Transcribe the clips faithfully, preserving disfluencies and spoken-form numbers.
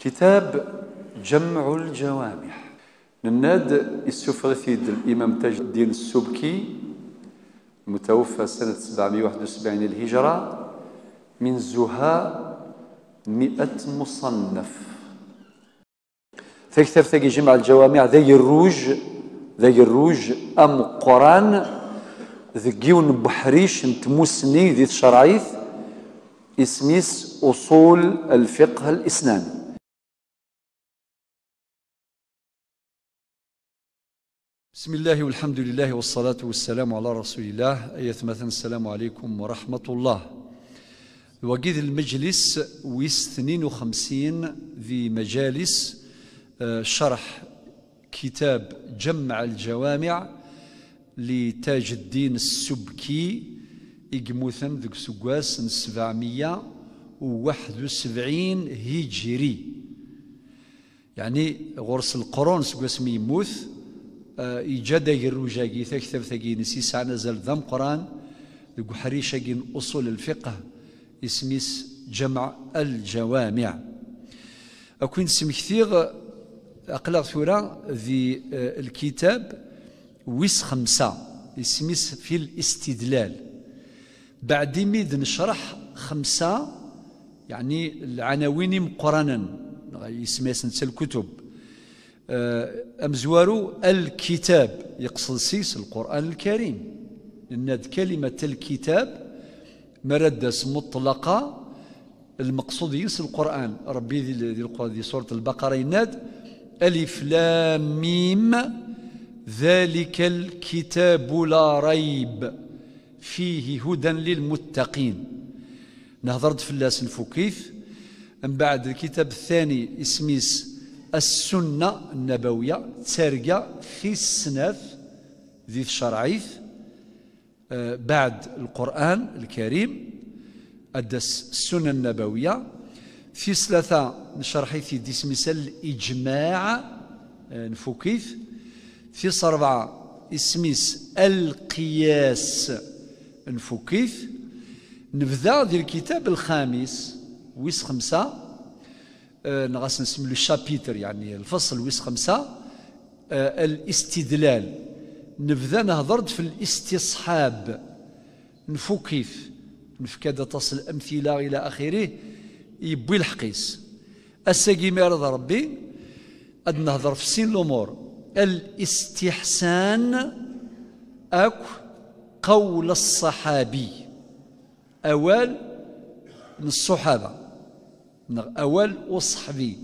كتاب جمع الجوامع نناد السفرثيد الإمام تاج الدين السبكي المتوفى سنة سبعمائة وواحد وسبعين الهجرة من زها مئة مصنف فكتاب ثقي جمع الجوامع ذي الروج ذي الروج أم قران ذقيون بحريش نتموسني ذي الشرعيث اسميس أصول الفقه الإسلامي. بسم الله والحمد لله والصلاة والسلام على رسول الله. أيتمثن السلام عليكم ورحمة الله. وقيد المجلس ويس اثنين وخمسين ذي مجالس شرح كتاب جمع الجوامع لتاج الدين السبكي إجموثن ذك سقواس سبعمية وواحد وسبعين هجري، يعني غرس القرون سقواس ميموث إيجاد الرجاجي تكتب ثقي نسي سعنا زل ذم قرآن ذك حريشة أصول الفقه اسميس جمع الجوامع. أكون اسم كثير أقلق ثورة ذي الكتاب ويس خمسة اسميس في الاستدلال. بعد ميد نشرح خمسة يعني العناوين مقرنا اسميس نسى الكتب أمزوارو الكتاب يقصد سيس القرآن الكريم، لأن كلمة الكتاب مردس مطلقة المقصود يس القرآن. ربي ذي القرآن ذي سورة البقرة يناد ألف لام ميم ذلك الكتاب لا ريب فيه هدى للمتقين. نهضرت في اللاس الفكيث. من بعد الكتاب الثاني اسميس السنة النبوية تسارقة في السناث ذي الشرعيث بعد القرآن الكريم أدس السنة النبوية. في ثلاثة نشرحي في ديسميس الإجماع نفكيث. في أربعة اسميس القياس نفكيث. نبدأ ذي الكتاب الخامس ويس خمسة نغاس نسميو الشابيتر يعني الفصل ويس خمسة الاستدلال. نبدا نهضرت في الاستصحاب نفكيث نفكاد تصل امثله الى اخره يبوي الحقيس. الساقي ميرض ربي قد نهضر في سين الامور الاستحسان اك قول الصحابي اوال من الصحابه اوال وصحبي.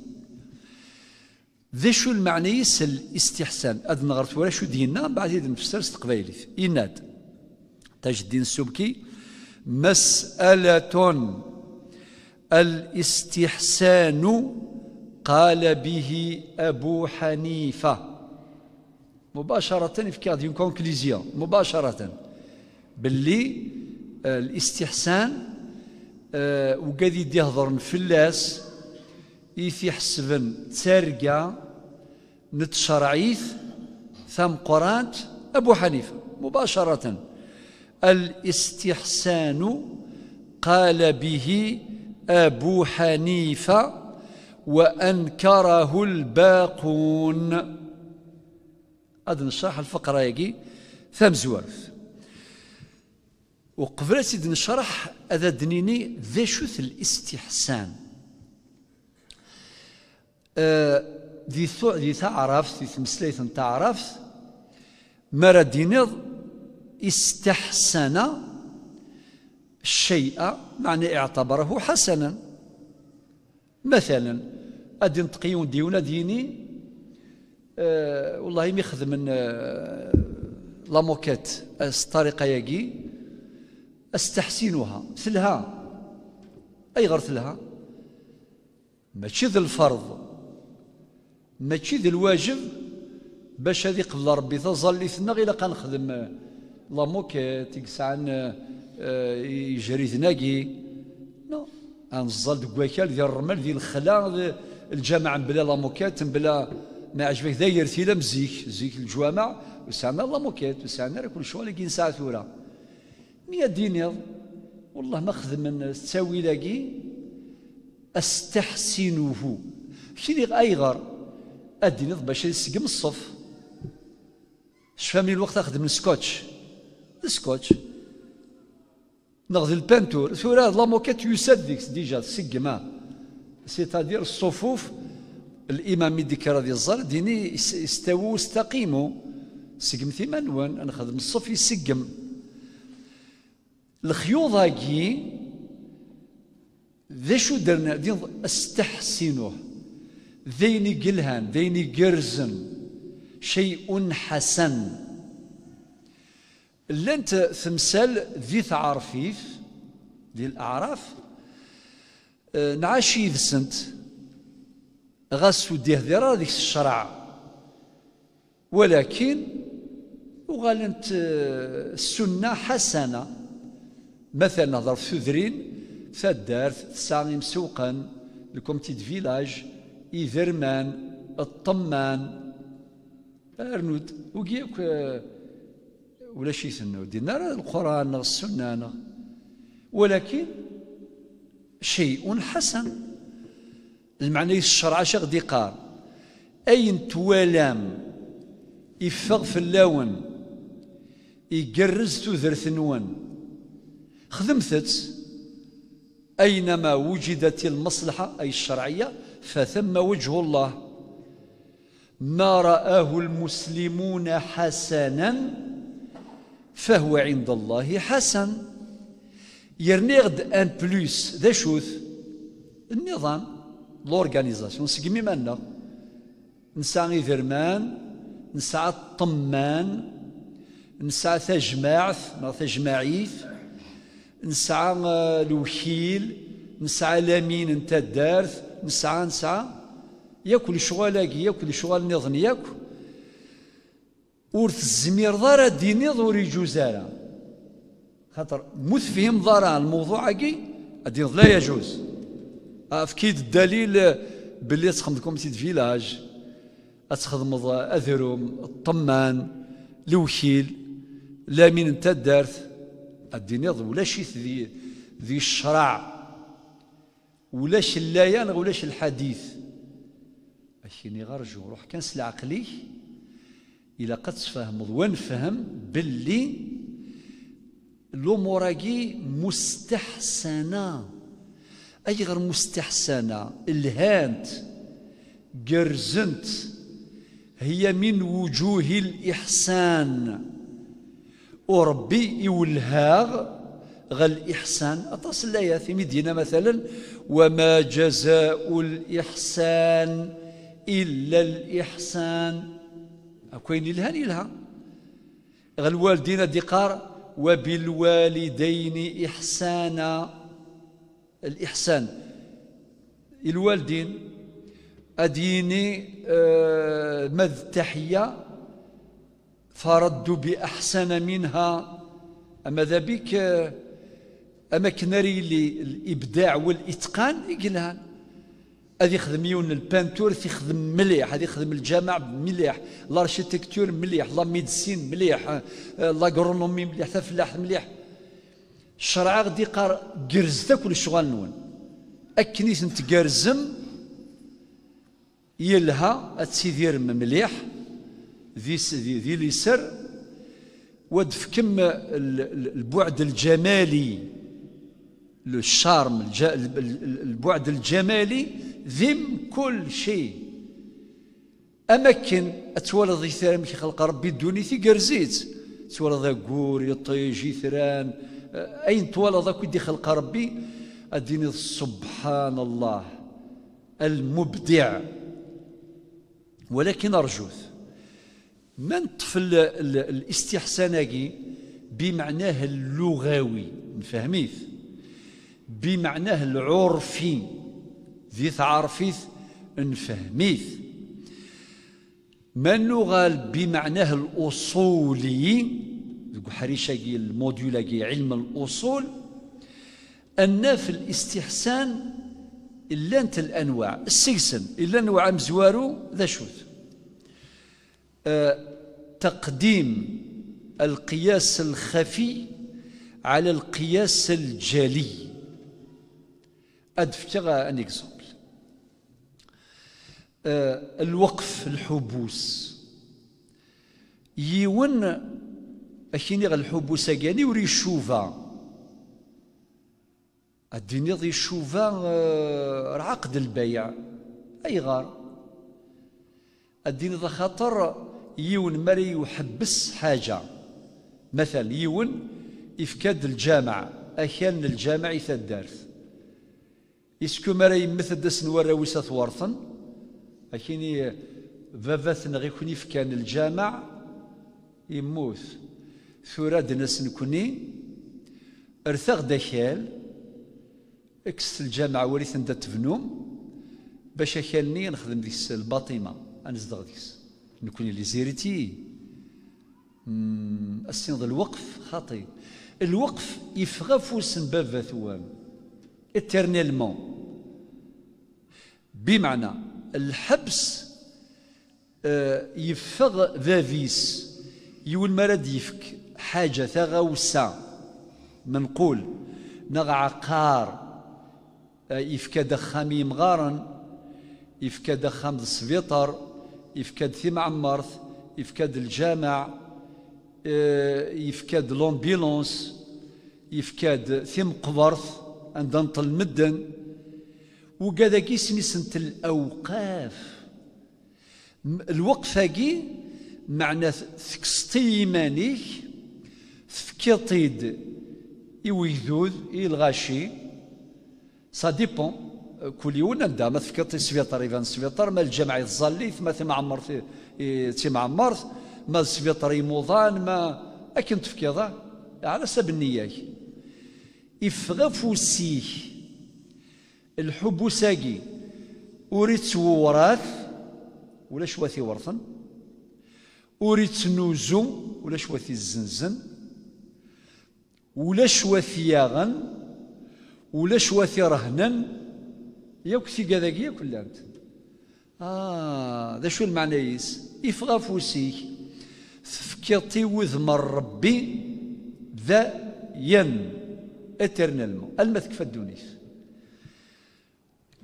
ذا شو المعنى الاستحسان؟ أذن غرت ولا شو دينا بعد يد نفسر استقبالي إناد تاج الدين السبكي مسألة الاستحسان قال به أبو حنيفة مباشرة في كاديون كونكليزيون مباشرة باللي الاستحسان وقد يهضرن في اللاس إيثي حسبن تارقة نتشرعيث ثم قرات أبو حنيفة مباشرة الاستحسان قال به أبو حنيفة وأنكره الباقون. هذا نشرح الفقرة يجي ثم زوارث وقبل سيد نشرح هذا دنيني ذا شوث الاستحسان. ذي ثو ذي تعرفت ذي تمسليت تعرفت مردينض استحسن الشيء معنى اعتبره حسنا. مثلا ادي نتقيون ديونا ديني أه والله ميخدم من أه لاموكيت الطريقه ياكي استحسنها مثلها اي غير مثلها ماشي ذي الفرض ماشي ذي الواجب باش هذه قبل ربي تظليتنا غير لقى نخدم لا موكيت يقسعن يجري ثناكي نو انزل دكواكال ديال الرمل ديال الخلا الجامع بلا لا موكيت بلا ما عجبك داير تيلا مزيك زيك الجوامع وسعنا لا موكيت وسعنا راه كل شويه كي نساع ثوره مية دينار والله ما خدم من تساوي لاكي استحسنه كي أيغر أدي نض باش يسقم الصف شفاملي الوقت أخدم السكوتش السكوتش ناخذ البانتور ثورة لا موكيت يساد ديك ديجا تسقمها سيتادير الصفوف الإمام ديك راضي الزر ديني يستووا يستقيموا سقم ثمانون أنا خدم الصف يسقم الخيوط هاكي ذا شو درنا دين استحسنوه ذيني قلهان ذيني قرزن شيء حسن اللي انت تمثال ذي تعرفيف ذي الأعراف نعاشي ذسنت غاسو ديه ذرا ذيك الشرع ولكن وغالنت السنة حسنة مثلا ضرب ثذرين فالدارث تساعي مسوقا الكومتيد فيلاج إذرمان الطمان أرنود وكيك ولا شيء سنو دينا القرآن السنة ولكن شيء حسن المعنى الشرع شغ دي قار أين توالام يفغ في اللون يقرز تذرث نون خدمثت أينما وجدت المصلحة أي الشرعية فثم وجه الله ما رآه المسلمون حسنا فهو عند الله حسن يرنيغد ان بلوس ذا شوث النظام لورغانيزاسيون سقمي مالنا نسعى ذرمان نسعى الطمان نسعى تجماعث تجماعيث نسعى الوكيل نسعى لامين نتا الدارث نسعى نسعى ياكل شغالاكي ياكل شغال نظن ياكل ورث الزمير ضرا ديني ضروري يجوزها خاطر مثفهم ضرا الموضوع كي الدين لا يجوز أفكيد الدليل باللي تخدم كوميتي د فيلاج تخدم اذروم الطمان الوكيل لامين نتا الدارث الدين يض ولاش ذي ذي الشرع ولاش اللايان ولاش الحديث أشيني غرجو روح كنس العقلي إلا قد تفهم ونفهم باللي الأموراكي مستحسنة أي غير مستحسنة الهانت قرزنت هي من وجوه الإحسان وربي يولهاغ غا الإحسان أتصل لها في مدينة مثلا وما جزاء الإحسان إلا الإحسان أكوين الهان إلها غا الوالدين ديقار وبالوالدين إحسانا الإحسان الوالدين أديني آه مذ تحية فرد بأحسن منها أما ذا بك أما كناري للإبداع والإتقان يقلها هذي يخدم يون البانتور يخدم مليح هذي يخدم الجامع مليح الارشيتكتور مليح لا ميديسين مليح لاغرونومي مليح تفلاح مليح الشرع غدي قار قرزتا كل الشغل نون أكنيس نتقرزم يلها أتسيدير مليح ذي ذي اليسر ودف كم البعد الجمالي الشارم البعد الجمالي ذم كل شيء امكن اتولد يثرم كي خلق ربي دوني في قرزيت تولد كور يطيج يثران اين تولد كي خلق ربي اديني سبحان الله المبدع ولكن ارجوث ما نطفل الاستحسان بمعناه اللغوي نفهميه بمعناه العرفي ذي تعرفيه نفهميه ما اللغة بمعناه الاصولي حريشه الموديولا علم الاصول ان في الاستحسان الا انت الانواع السيسن الا انواع مزوارو ذا شوت تقديم القياس الخفي على القياس الجلي أدفع أن إكزامبل الوقف الحبوس يون أكيني غا الحبوس أكاني وري الشوفة الديني غي الشوفة راه عقد البيع أي غار الديني غا خاطر يون مري يحبس حاجة مثلا يون إفكاد الجامع أكان الجامع يتدارث إسكو مري يمثل دسن وراويس ثورثن لكن باباثنا غير كوني فكان الجامع يموت ثورة ناس نكوني ارثاغ داخل اكس الجامع وريث نتا تبنوم باش اكلني نخدم ديس الباطمه نزدغ ديس نكوني لي زيريتي السنض الوقف خاطي الوقف يفغى فوسن بابا ثوام اترنيلمون بمعنى الحبس يفغ ذافيس يول مراد يفك حاجة ثغوسة منقول نغ عقار يفكاد خامي مغارا يفكاد خامد السبيطر يفكاد ثم عمارث يفكاد الجامع يفكاد لومبيلونس يفكاد ثم قبرث عند نطل مدن وكذا كي سميسنت الاوقاف الوقفه كي معنى تكسطي ايمانيك تفكيطيد يويذوذ يلغاشي سا ديبون كل يوم نبدا ما تفكيطي سبيطار ايفان سبيطار ما الجمع يتزلي ما تمعمر تيمعمر ما السبيطار يموضان ما اكن تفكيضه على سبب النياك يفغفوسيه الحب ساقي أريد وراث ولا شوثي ورثا أريد نوزو ولا شوثي الزنزن ولا شوثي ياغا ولا شوثي رهنا ياكثي كذاك ياك ولا أنت آه ذا شو المعنى يس إفغى فوسيك تفكيطي وذمر ربي ذا ين إترنالمون المثك فالدونيس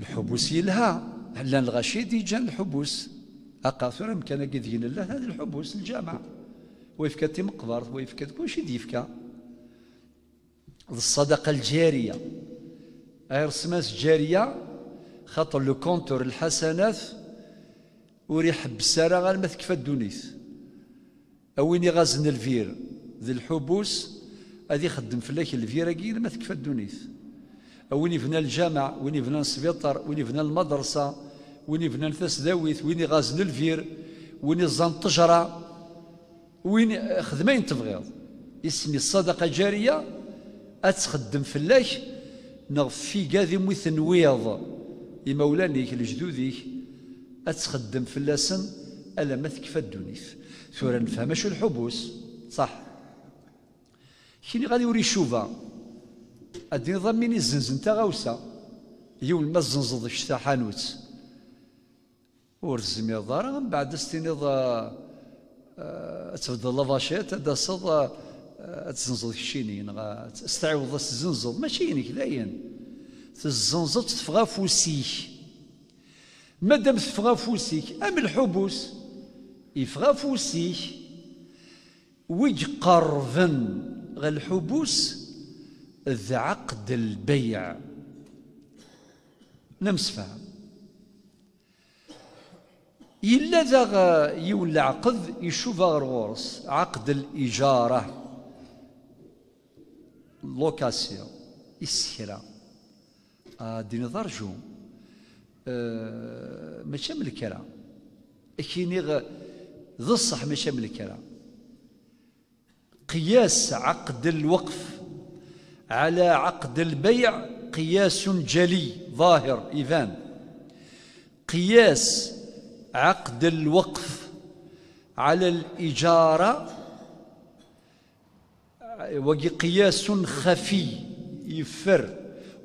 الحبوس يلها هلا الغشي ديجان الحبوس اقاثر مكان كدين الله هذا الحبوس الجامع ويفكات تمقبر ويفكات كلشي ديفكا الصدقه الجاريه ايرسماس جاريه خاطر لو كونتور الحسنات وريح بساره غير ما تكفى الدونيس اويني غازن الفير ذي الحبوس هذه خدم فلاك الفيرا كي ما تكفى الدونيس وين يبنى الجامع وين يبنى السبيطار وين يبنى المدرسه وين يبنى التسداويت وين غازن الفير وين الزان الطجره وين خدمين تبغيض اسمي الصدقه جاريه اتخدم فلاك نغفي كاذي مثنويض لمولانيك لجدوديك اتخدم فلاسن الا ما تكفى الدونيف ثورا نفهم شو الحبوس صح شنو غادي يوري يشوفها الدين ضمني الزنزن تا غاوسه يوم ما الزنزن شتا حانوت ورزم يضرا من بعد استنيض تبدل لافاشيت هذا صد تزنزل الشينين استعوض الزنزل ماشي ينك لاين الزنزل تفغى فوسيك مادام تفغى فوسيك ام الحبوس يفغى فوسيك ويج قرفن غا الحبوس ذا عقد البيع نمسفها إلا ذا يولى العقد يشوف غرورس عقد الإجارة لوكاسيون السكرة هادي نظر جو أه ماشي من الكرا كيني ذا الصح ماشي من الكرا قياس عقد الوقف على عقد البيع قياس جلي ظاهر إذن قياس عقد الوقف على الإجارة وقياس خفي يفر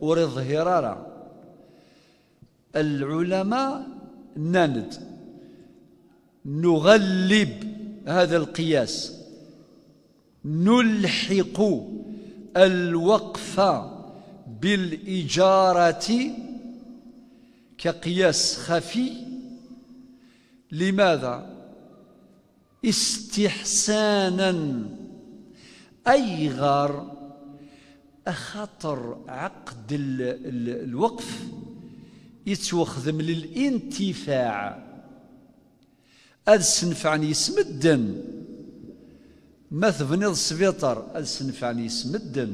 ورض هرارة العلماء نند نغلب هذا القياس نلحق الوقف بالإجارة كقياس خفي لماذا؟ استحسانا، أي غار خاطر عقد الوقف يتوخدم للانتفاع. هذا سنفعني يسمدن، ما تبنيض السبيطار هذا سنفعني يسمدن،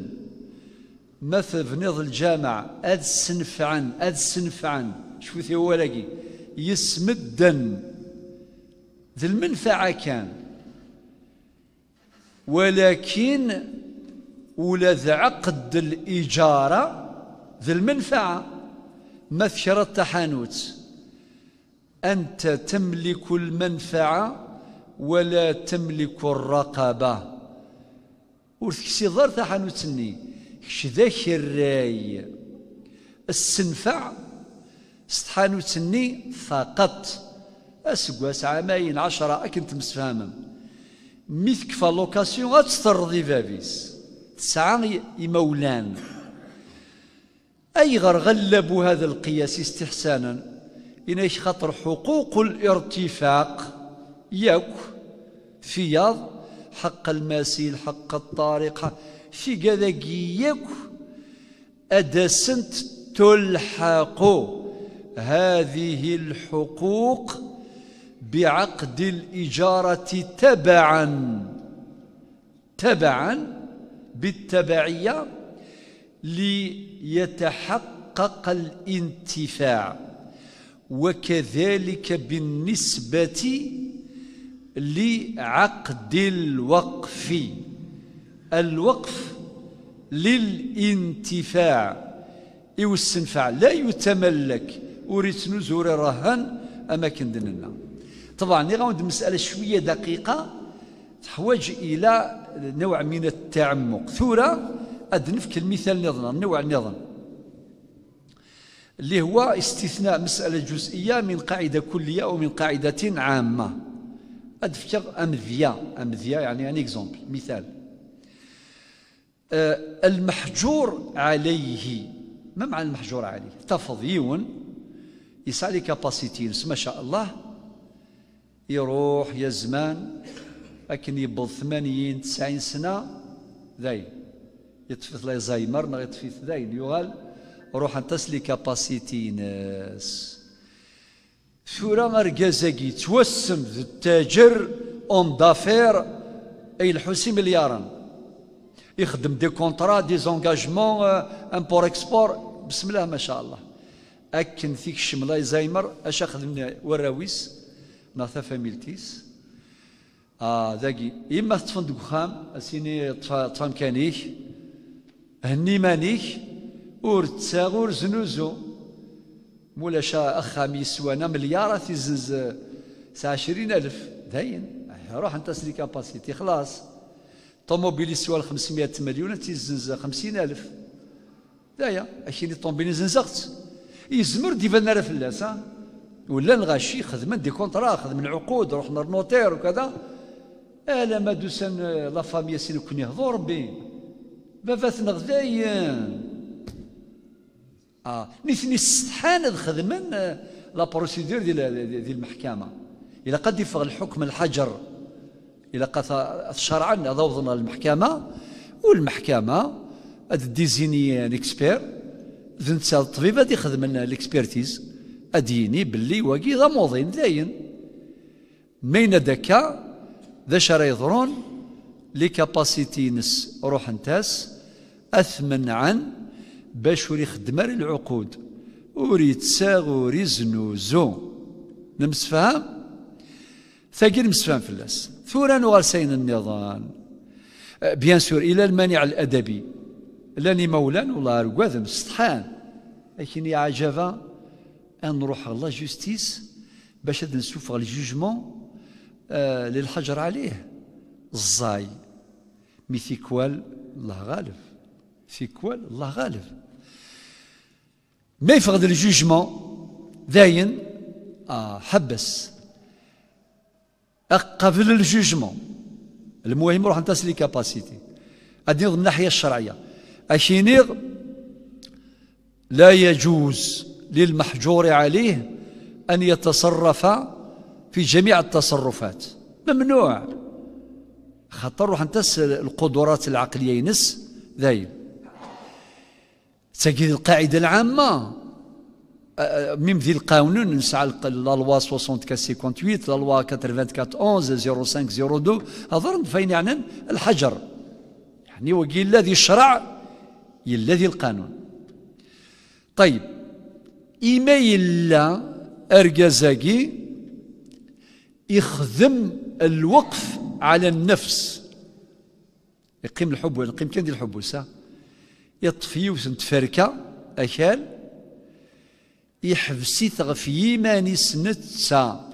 ما تبنيض الجامع هذا سنفعن، هذا سنفعن شو في هو لاقي يسمدن، ذي المنفعة كان. ولكن ولد عقد الإجارة ذي المنفعة، ما ثكرت حانوت، أنت تملك المنفعة ولا تملك الرقبة، وكسي ضرت حانوتني كش ذاك الراي السنفع استحانوتني فقط أسقواس عامين عشرة أكنت مسفهما ميثك فاللوكاسيون غاتسترضي فافيس تسعة يمولان. أي غر غلبوا هذا القياس استحسانا إناش خطر حقوق الارتفاق ياك فياض، حق المسيل، حق الطارق، في كذاكي ياك أدسنت تلحق هذه الحقوق بعقد الإجارة تبعا تبعا بالتبعية ليتحقق الانتفاع. وكذلك بالنسبة لعقد الوقف، الوقف للانتفاع يوسنفع لا يتملك، وريت نزور رهان أماكن دننا. طبعا غاود مسألة شوية دقيقة تحوج إلى نوع من التعمق. ثورة أدنفك المثال نظنا نوع النظم اللي هو استثناء مسألة جزئية من قاعدة كلية أو من قاعدة عامة. أدفكر أمذية، أمذية يعني أن إكزومبل مثال. أه المحجور عليه، ما معنى المحجور عليه؟ تفضيل يسعى لي كاباسيتي ما شاء الله يروح يا زمان لكن يبض ثمانين تسعين سنة ذاين يطفيت لا زايمر ما يطفيت ذاين يغال روح انت سلي كاباسيتي ناس. ثورة مركزاكي توسم ذو التاجر اون دافير اي الحوسي مليارا يخدم دي كونترا دي زونجاجمون امبور اكسبور بسم الله ما شاء الله أكن فيك شملا زايمر أش أخدمنا وراويس ناثا فاميلتيس آه ذاكي إما تفندق خام أسيني طفام كانيك هني مانيك ورتسا غور زنوزو مولا شا أخامي سوانا مليار تيزنز ساعة عشرين ألف داين روح أنت سلي كاباسيتي خلاص. طوموبيلي سوا خمسمائة مليون تيزنز خمسين ألف دايا أكيني طوموبيلي زنزغت يزمر ديفان راه فلاس ولا الغاشي خدمن دي كونطرا خدمن عقود روح نوتير وكذا الا ما دوسن لا فامي سي كون يهضر ربي بافاتنا غدايا اه نيثني استحان خدمن لا بروسيدور ديال ديال المحكمه الا قد يفغ الحكم الحجر الا قد شرعا ضوضنا المحكمه والمحكمه ديزيني اكسبير ذنت الطبيب هذه خدم لنا الاكسبيرتيز اديني باللي واقي ذا موضين داين مين هذاك ذا شرا يضرون لي كاباسيتي نس روح نتاس اثمن عن باش وري خدمه العقود وري تساغ وري زنوزو نمسفهم ثاقي نمسفهم فلاس. ثورا نغرسين النظام بيان سور الى المانع الادبي لاني مولان والله ركواذم سطحان لكن يا عجبا نروح لا جوستيس باش هاد نسوفغ الجوجمون آه للحجر عليه الزاي مي ثيكوال الله غالب، ثيكوال الله غالب. ما يفقد الجوجمون داين آه حبس قبل الجوجمون. المهم روح نتاس لي كاباسيتي غادي من الناحيه الشرعيه أشينيغ لا يجوز للمحجور عليه أن يتصرف في جميع التصرفات، ممنوع، خاطر روح نتس القدرات العقليه ينس ذايل. تجد القاعده العامه ميم ذي القانون نسعى لا لوا ثمانية وستين ثمانية وستين لا لوا أربعة وأربعين خمسة صفر اثنين هضرن فين يعني الحجر، يعني وكي الذي الشرع الذي القانون. طيب ايميل ارجازاكي يخدم الوقف على النفس، يقيم الحب ولا يقيم كان ديال الحب وسا يطفي وسنتفركه اكال يحبسي ثغف يماني سنت سا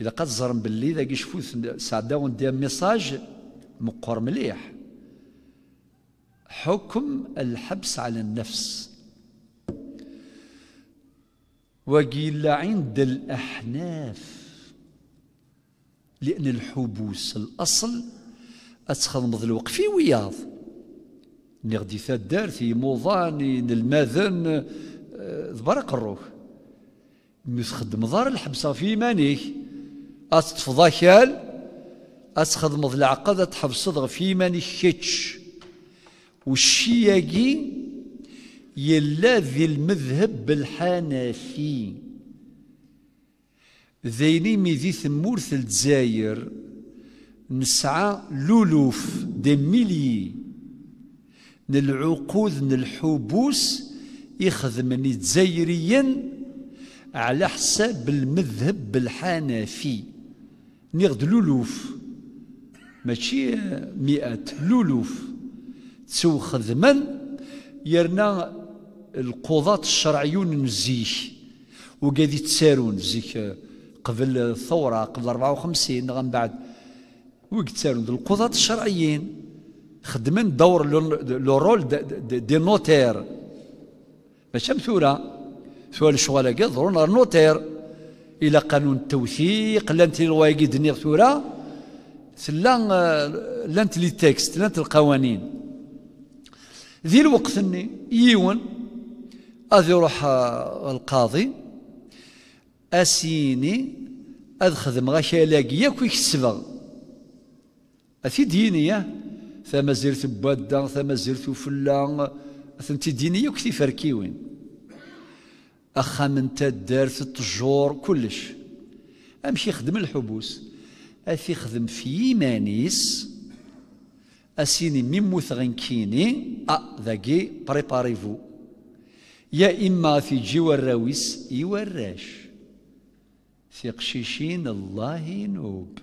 الا قد زرم باللي ذاك يشوفو سعدا وندير ميساج مقر مليح. حكم الحبس على النفس وقيل عند الأحناف، لأن الحبوس الأصل أتخدمض الوقفي وياض نغدي ثا الدار في موضاني نلماذن ذبرق الروح نخدم ضار الحبسة في مانيه أتفضى كال أتخدمض العقد أتحبسض في ماني كيتش. والشياقي يلا ذي المذهب الحنفي ذيني ميذي ثمور في الجزائر نسعى لولوف دي ميلي نالعقود نالحبوس يخدمني جزائريا على حساب المذهب الحنفي نغد لولوف ماشي مئات لولوف تسوخذ من يرنا القضاة الشرعيون نزيك وقاعد يتسارون نزيك قبل الثورة قبل أربعة وخمسين غن بعد وقاعد يتسارون القضاة الشرعيين خدمن دور لو رول دي نوتير ماشي مثورة ثوال الشغالة كاع ضرون غير نوتير إلى قانون التوثيق لانت الواقي دني ثورة لانت لي تيكست لانت القوانين ذي الوقت اني يون اذ يروح القاضي اسيني اذ خدم غاش يلاقيا كيكسبغ اثي دينيه ثما زرت بادا ثما زرت فلا ثنتي دينيه كثي فركيوين اخا من تا دار في الطجور كلش امشي خدم الحبوس اثي خدم في يمانيس اسيني ميموث غنكيني ا ذاكي بريباريفو يا اما في جي وراويس يوراش في قشيشين الله ينوب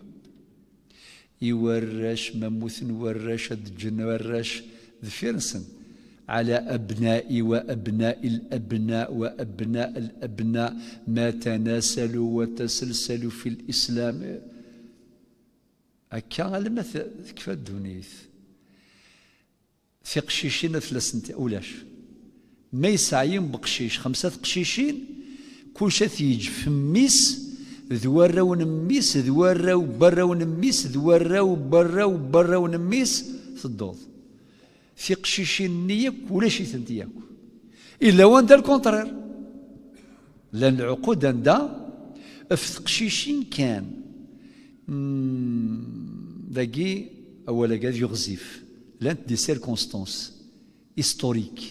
يوراش مموث نوراش دجن وراش ذفيرسن على ابنائي وابناء الابناء وابناء الابناء ما تناسلوا وتسلسلوا في الاسلام هكا المثل كيف الدونيث في قشيشين ثلاثة أولاش ما يسعيين بقشيش خمسة قشيشين كل شيء يجي في ميس ذوارة ونميس ذوارة وبرة ونميس ذوارة وبرة وبرة ونميس في الدوض في قشيشين نيك ولا شيء ثنتياك إلا واندا الكونترير، لأن العقود اندا في قشيشين كان ذاكي أولا كاد يغزيف لانت دي سيركونستانس هيستوريك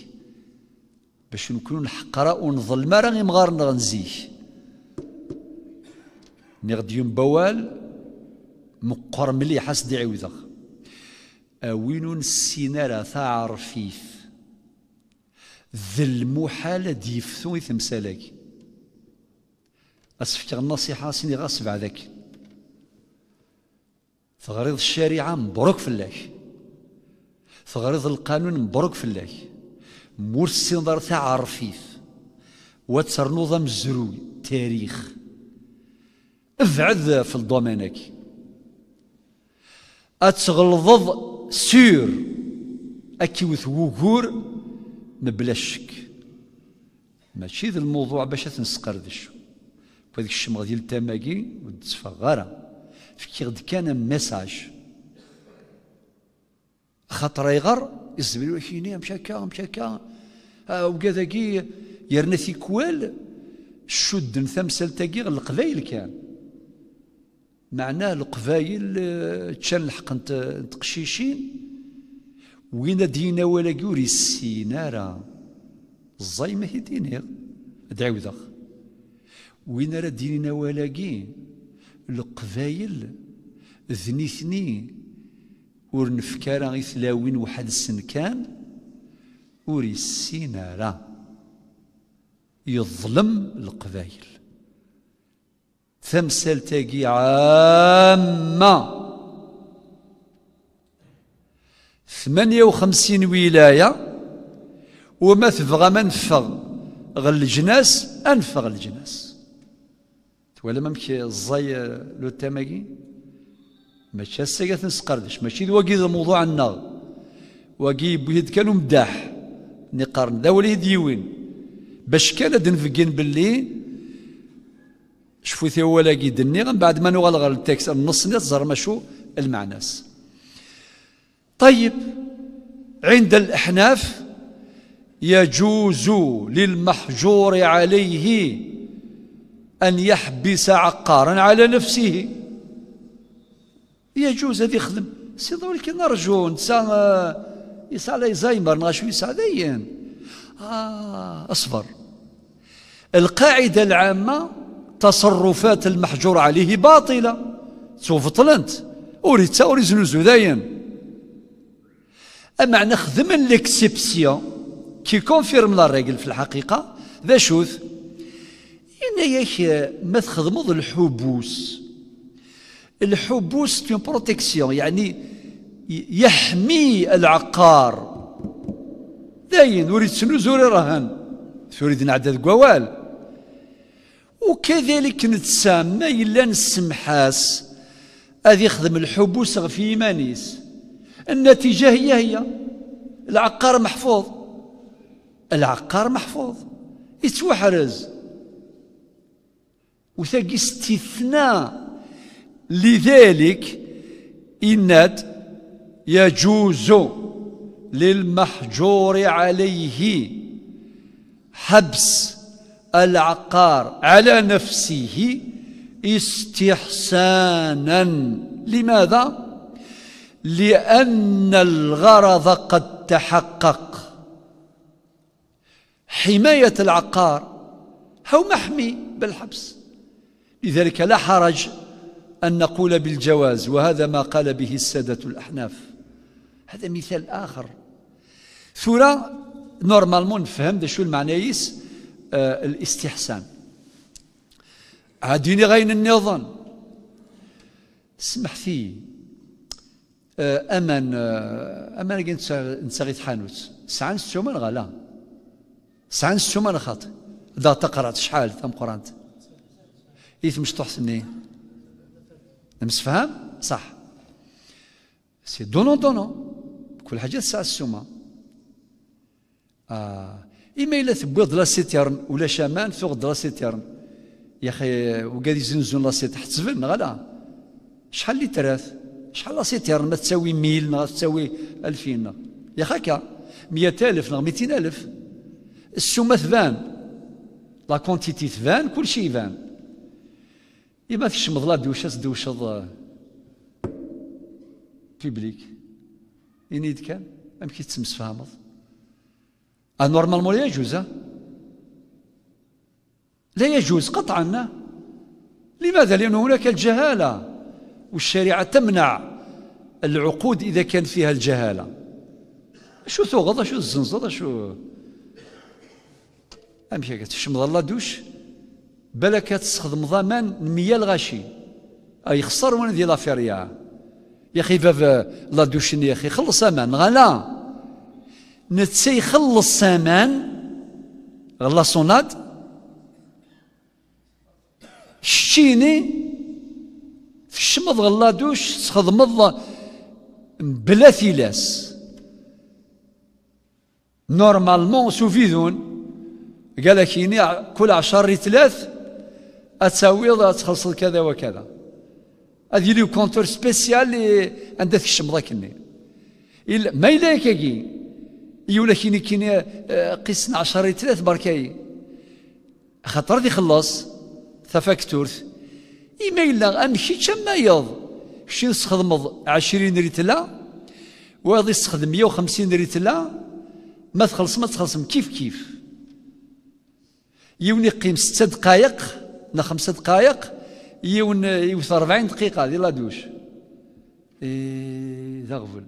باش نكونو نحقراو ونظلما راه مغارنا غنزيه ني غدي ينبوال مقر مليح اسدي عويضغ اوينو نسينا راه تعرفيف ذل محال ديفتو يثمسالك اسفك النصيحه سيني غاصب هذاك تغريض الشريعه مبروك فلاك فغرض القانون مبروك في الله مرسي نظر تاع رفيف وترنوضه مزروي تاريخ ابعد في الضمانك اتغلظ سور اكيوث وكور مبلا شك ماشي ذا الموضوع باش تنسقردش وهذيك الشمغ ديال التماكي والتفغاره فكي غد كان ميساج خاطر يغر الزبل وكيني مشى كا مشى كا وكذا كي يرنثي كوال شدن تمثال القبائل كان معناه القبائل تشان الحق نتقشيشين وين دينا ولا كوري السينارة الزاي ما هي دينيغ دعوذغ وين راه دينا ولا كي القبائل ذنيثني ورنفكارا غي ثلاوين واحد السن كان وري السينارة يظلم القبائل تمثال تاقي عامة ثمانية وخمسين ولاية وما تبغى ما نفغ غل الجناس أنفغ الجناس ولا ممكن الزي لو تماكي ماشي السيقات نسقردش ماشي واقي الموضوع النار واقي بيد كانوا مداح نقارن دا ولي ديوين باش كان دنفقين باللي شفو ثي هو لاقي دني من بعد ما نوغل غير التاكس النص نيت زرمشو المعناس. طيب عند الاحناف يجوز للمحجور عليه ان يحبس عقارا على نفسه يجوز هذه خدم سي ضروري كي نرجو نسى يسعى لا يزايمر نغاشو يسعى داين آه أصبر. القاعدة العامة تصرفات المحجور عليه باطلة سوف طلنت أوري تا أوري زنوزو داين أما نخدم ليكسيبسيون كي كونفيرم لا ريغل في الحقيقة ذا شوث إن ياك ما تخدموض الحبوس الحبوس تون بروتيكسيون يعني يحمي العقار داين وريد سنوزوري رهان تريد نعداد قوال وكذلك نتسامى إلا نسمحاس هذي يخدم الحبوس في إيمانيس النتيجة هي هي العقار محفوظ العقار محفوظ يتوحرز وثاقي استثناء لذلك إناد يجوز للمحجور عليه حبس العقار على نفسه استحسانا لماذا؟ لأن الغرض قد تحقق حماية العقار هو محمي بالحبس لذلك لا حرج أن نقول بالجواز وهذا ما قال به السادة الأحناف هذا مثال آخر ثورة نورمالمون نفهم دا شو المعنايس آه الاستحسان عاديني غاين النظام سمح في آه امان آه امان نسا غيت حانوت ساعة نستومان غالا ساعة نستومان خاطئ دا تقرات شحال ثم قرانت ايث مش تحسني مسفهم صح سي دونون دونون كل حاجة ساعة السومة آه إما إلا تبغيض لاسيتيرن ولا شامان فوق لاسيتيرن يا أخي وقاد يزنزون لاسيت حتسفن غالا شحال لي تراث شحال لاسيتيرن ما تساوي ميل ما تساوي ألفين يا أخي هكا مية ألف نغ ميتين ألف السومة تبان لا كونتيتي تبان كلشي يبان إما تشمض لا دوشاس دوشاس بيبليك ينيد كان أم كي تسمس فهمض أه نورمالمون لا يجوز لا يجوز قطعا لماذا؟ لأن هناك الجهالة والشريعة تمنع العقود إذا كان فيها الجهالة شو ثوغض شو الزنزضة شو أم كي كتشمض الله دوش بلا كتستخدم ضمان مية الغاشي أي خسر وانا دي لافيريا يا اخي باب لا دوشني يا اخي خلص امان غلا نتسي خلص امان غلا صوناد شتيني في الشمض غلا دوش تخدمض بلا ثلاث نورمالمون سوفيدون قال لك كل عشر ريتلاث اتساوي تخلص كذا وكذا هذا يلي كونتور سبيسيال اللي عندها الشمضه كني ما الا كاكي يولا كيني كيني قسنا عشرة ثلاث بركاي خطر دي خلص ثفكتورت إيميلا أمشي تما يض شي تخدم عشرين ريتلا وهذا يستخدم مئة وخمسين ريتلا ما تخلص ما تخلصم كيف كيف يوني قيم ستة دقائق نا خمسة دقائق يون يوث أربعين دقيقة هذه لا دوش إيه ذا غفل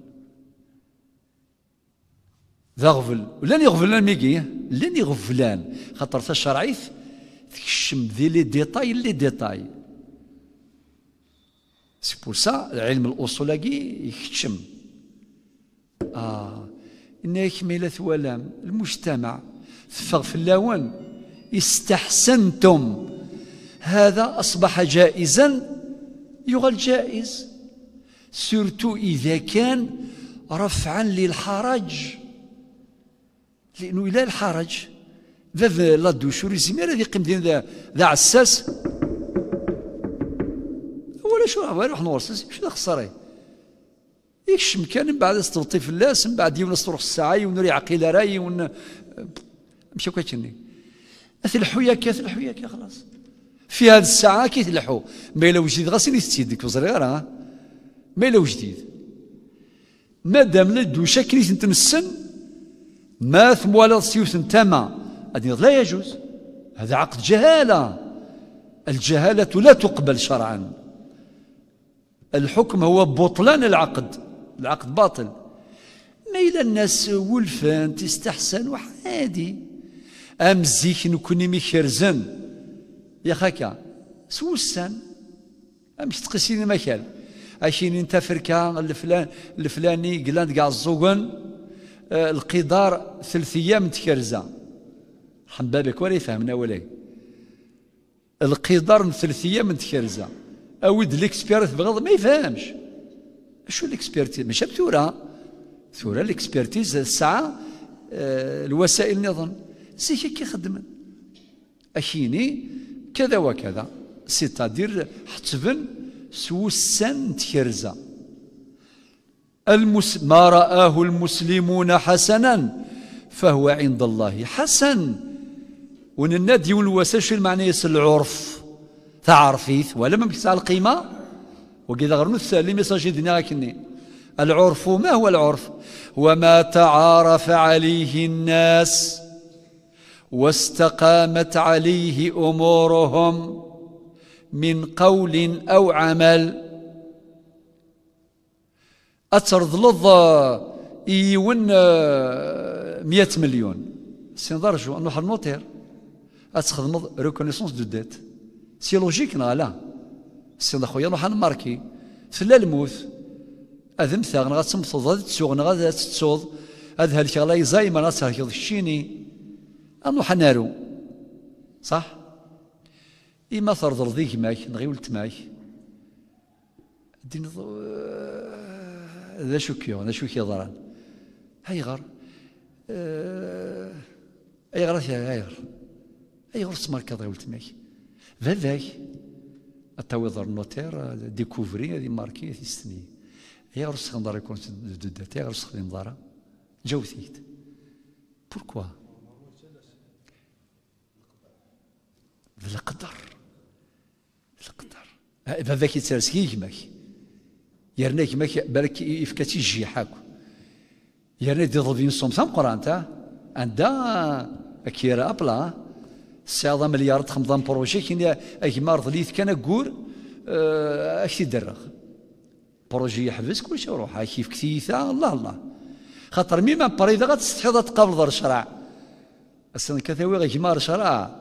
ذا غفل ولان يغفلان ميكي لان يغفلان خاطر تا الشرعية تكشم ذي لي ديتاي لي ديتاي سي بور سا العلم الأصولي يكتشم آه إن يكمل ثوالام المجتمع تفغ في اللون استحسنتم هذا أصبح جائزا يغل جائز سورتو إذا كان رفعا للحرج لأنه إلى الحرج ذا لا دوشوري زمير الذي يقيم ذا ذا عساس ولا شو يروح نورس شو خسري يكشم كان من بعد استلطي في اللاس من بعد يونس تروح الساعه ونري عقيله راي ون مشى كاتشني اثل الحويه كاثل الحويه كي خلاص في هذه الساعه كيتلحو ما الا وجديد غاسين يستيد ديك وزري راه ما الا وجديد مادام لا دوشه كليت نتمسن ما ثم ولا سيوث تما هذه لا يجوز هذا عقد جهاله الجهاله لا تقبل شرعا الحكم هو بطلان العقد العقد باطل ما إلا الناس ولفان تستحسن وحادي أم زيك نكوني ميكرزن يا خاكا سوسن أمش تقسيني مكان عايشين انت فركا الفلان الفلاني قلان كاع الزوكن آه القدار ثلث أيام تكرزة رحم بابك ولا يفهمنا ولا القدار ثلث أيام تكرزة أود ليكسبيرت بغض ما يفهمش شو ليكسبيرتيز ماشي بثوره ثوره ليكسبيرتيز الساعه آه الوسائل نظن سي كي خدمن اشيني كذا وكذا سي تادير حتبن سوسن تكرزه المس... ما رآه المسلمون حسنا فهو عند الله حسن وننادي والوسائل شو المعنى العرف تعرفيث ولا ما بكتاع القيمة وكذا غير مثال لي ميساجي دنيا كني العرف ما هو العرف وما تعارف عليه الناس واستقامت عليه أمورهم من قول أو عمل أترضلض إيون مئة مليون سينضرجو أنو حنوطير أتخدم ريكونيسونس دو ديت سي لوجيكنا لا سي خويا نروح نماركي فلا الموت اذم ثاغ غاتمصوض هاد التسوغ غادا تتصوض هاد هالشغله زايمه راه تهيض الشيني نروح نارو صح إما ترضر ذيك ماك نغي ولتماك دين هذا شكيو هذا شو كيضران هايغر هايغر هايغر هايغر تماركا غي ولتماك هذاك التويضر النوتير ديكوفري هذه ماركي هذه السنين يا رسخ نضر يكون دات يا رسخ نضر جوثيت بوركوا بالقدر بالقدر هذاك يتسرسكي يجمك يرنا يجمك بالك يفكاتي الجيحاك يرنا ديضبين صوم ثم قران تاع عندها كيرا بلا ساعة مليار تخمضان بروجي كاين اجمار ضليت كان كور اش تدرغ بروجي يحبس كلشي يروح كيف كثيثه الله الله خاطر مي ما بريده غتستحيض تقابل دار الشرع اصلا كثاوي اجمار شرع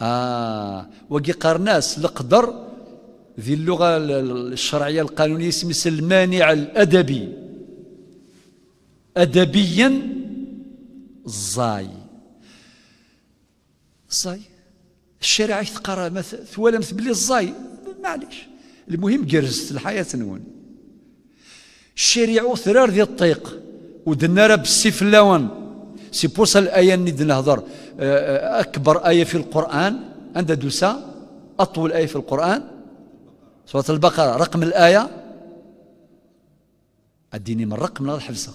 اه وكي قرناس القدر ذي اللغه الشرعيه القانونيه يسمى المانع الادبي ادبيا الزاي الزاي الشريعه تقرا ثوالمت بلي الزاي معليش المهم كرزت الحياه نون الشريعه ثرار ديال الطيق ودنا راه بالسيف اللون سي بوصل الايه اللي نهضر اكبر ايه في القران عندها دوسا اطول ايه في القران سوره البقره رقم الايه اديني من الرقم نحبسها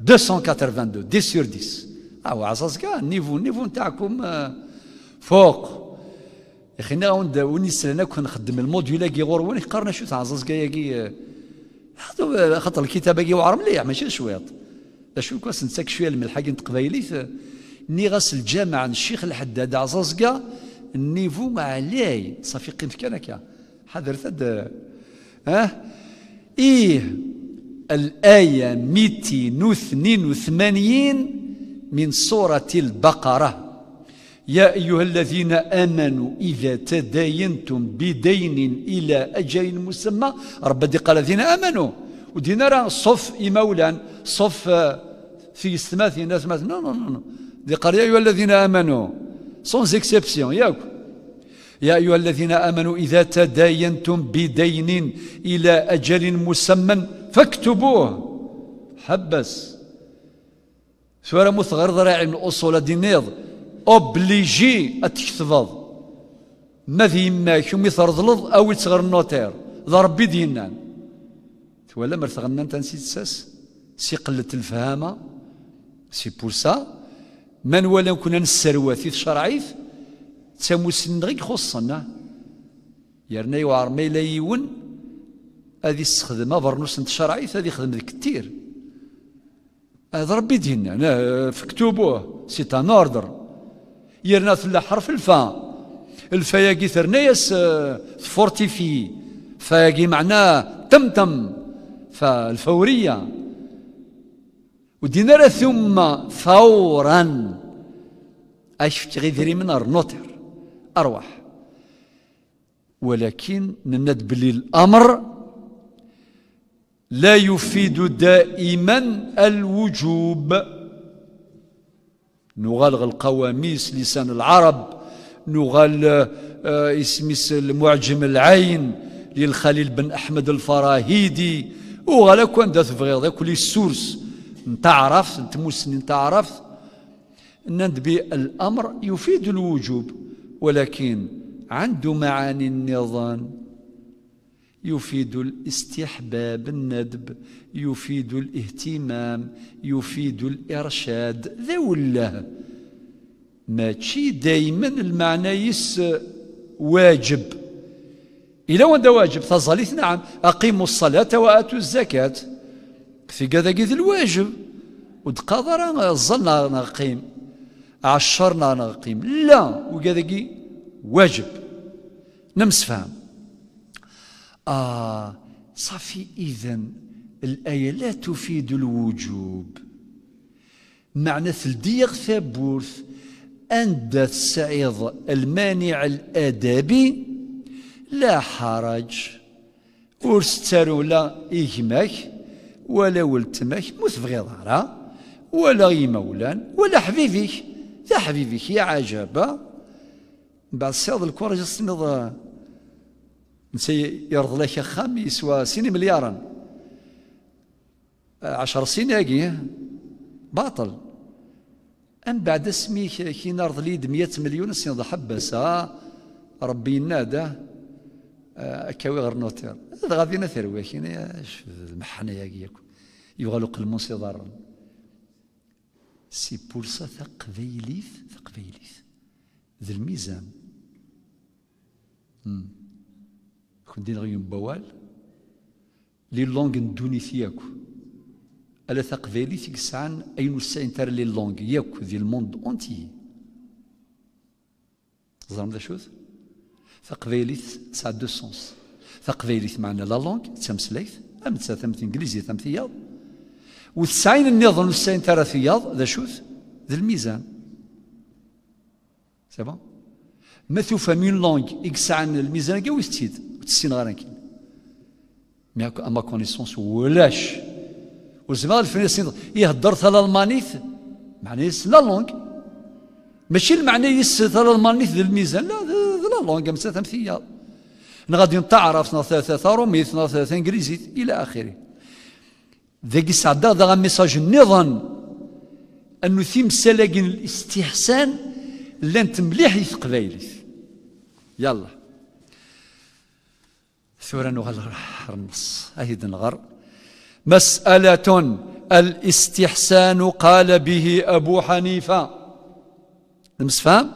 مئتين وثمانية وأربعين دي سور عشرة راهو عصاص كاع النيفو النيفو نتاعكم فوق. يا خينا وني سالنا كون نخدم الموديولا كي غوروني قرنا شو تاع عصاص كاع كي خاطر الكتابه كي واعر مليح ماشي شويط. شو كواس نساك شويه الملحه كي نتقبايليث ني غاس الجامع الشيخ الحداد عصاص كاع النيفو معلي صافي قيمت كانك حذرت هاد ها ايه الآية مئتين واثنين وثمانين من سورة البقرة: يا أيها الذين آمنوا إذا تداينتم بدين إلى أجل مسمى. رب دي قال الذين آمنوا ودينا صف إمولا صف في ثماثين نو نو نو دي قال يا أيها الذين آمنوا سونز اكسبسيون ياك. يا أيها الذين آمنوا إذا تداينتم بدين إلى أجل مسمى فاكتبوه. حبس سوارة مثغر ذراعي من أصول دينيض أوبليجي أتكتفض ماذي ماكي ومثر ظلظ أو يتصغر النوتير ذا ربي دينان ولا مرثغنا أنت نسيت ساس سي قلة الفهامة سي بورسا من ولا كنا نسرواتي في شرعيث تساموسن غيك خصنا يرنا يوعر ما يلايون هذه استخدمها برنوس انت شرعيت هذه خدم ذيك كثير هذا ربي ديننا انا فكتبوه سي تان اوردر يرنا في حرف الفا الفياكي ثرنا يس فورتيفي فياكي معناه تمتم فالفوريه ودينا ثم فورا اش تغيري من النوتر اروح. ولكن نند بلي الامر لا يفيد دائما الوجوب. نغالغ القواميس لسان العرب نغال اسميس المعجم العين للخليل بن أحمد الفراهيدي وغالا كون داث فغير كل السورس نتعرف نتموسن نتعرف نندبي الأمر يفيد الوجوب ولكن عنده معاني النظام يفيد الاستحباب الندب يفيد الاهتمام يفيد الارشاد ذا ولا ماشي دائما المعنى يس واجب الى وند واجب تظليت نعم اقيموا الصلاه واتوا الزكاه في كذا كذا الواجب ودقاضر ظلنا نقيم عشرنا نقيم لا وكذا كي واجب نمسفهم. آه صافي إذن الآية لا تفيد الوجوب معنى ثلديق ثابورث أندى السعيض المانع الأدبي لا حرج ورستارو لا إهماك ولا ولتماك مثبغي ظهرا ولا يمولان ولا حبيبك ذا حبيبك يا عجبة بعد السعيض الكورج الصميض نسي يرض لك خام يسوى سين مليارا عشر سنين هاكي باطل أم بعد اسمي كي نرض ليد مية مليون سنين حبس ربي ينادى أكاوي غير نوتير هذا غادي نثروي كينا محنا هاكي يغلق المنصدر سي بورصة ثقبيليث ثقبيليث ذي الميزان كون دين غيوم بوال لي لونغ ندونيث ياك ألا تقبالي فيك سعان أين الساعين ترى لي لونغ ياك ذي الموند أونتي تزرم ذا شوذ تقبالي تسع دو سونس تقبالي معنا لا لونغ تمسليث أم تسع ثمت إنجليزية ثمت ياض والساعين النظام الساعين ترى في ياض ذا شوذ ذا الميزان سي بون مثوفا مين لونغ إكسعان الميزان كاع ويستيد تسين غرانكين مي هاكا اما كونيسونس ولاش وزعما الفرنسيين يهدر ثلا المانيث معناه لا لونغ ماشي المعنى يس ثلا المانيث ذي الميزان لا لا لونغ مسا تمثيل انا غادي نتعرف ثلاثه روميث ثلاثه انجليزيت الى اخره ذاك يسعد هذا ميساج النظام انه ثيم سلاكين الاستحسان لانت مليح يثقبايليث يلا ثورة نغلغر النص أهيد نغر مسألة الاستحسان قال به أبو حنيفة. المسفام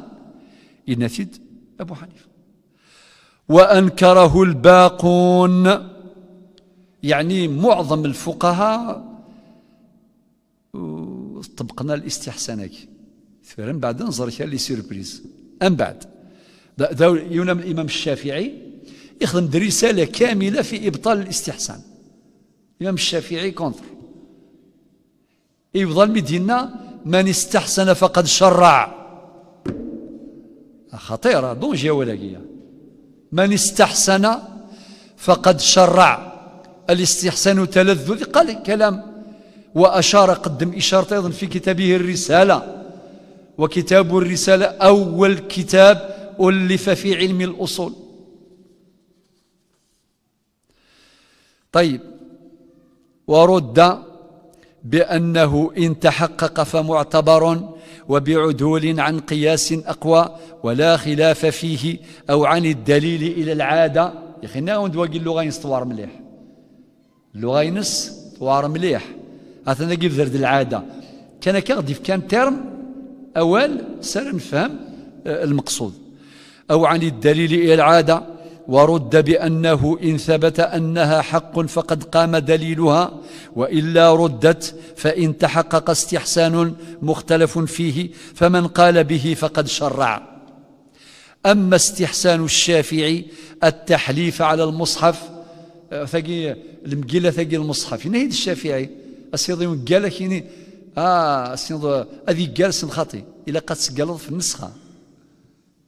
ينفيد أبو حنيفة. وأنكره الباقون، يعني معظم الفقهاء طبقنا الاستحسان ثم بعد نظر كان لي سيربريز. أم بعد ينام الإمام الشافعي يخدم رسالة كاملة في إبطال الاستحسان. الإمام الشافعي كونتر يفضل مدينة من استحسن فقد شرع، خطيرة دونجية ولاقية. من استحسن فقد شرع، الاستحسان تلذذ، قال كلام وأشار، قدم إشارة أيضا في كتابه الرسالة. وكتاب الرسالة أول كتاب ألف في علم الأصول. طيب، ورد بأنه إن تحقق فمعتبر وبعدول عن قياس أقوى ولا خلاف فيه أو عن الدليل إلى العادة. يا أخي ناون دواقي اللغة ينستوار مليح، اللغة ينستوار مليح عثنا كيف ذرد العادة كان كغدي كان ترم أول سر نفهم المقصود. أو عن الدليل إلى العادة. ورد بأنه إن ثبت أنها حق فقد قام دليلها وإلا ردت، فإن تحقق استحسان مختلف فيه فمن قال به فقد شرع. أما استحسان الشافعي التحليف على المصحف، ثقي المقيلة ثقي المصحف ينهيد الشافعي أسيض يوم قالك يعني آه أسيض أذي جالس الخطي إلا قد سقلط في النسخة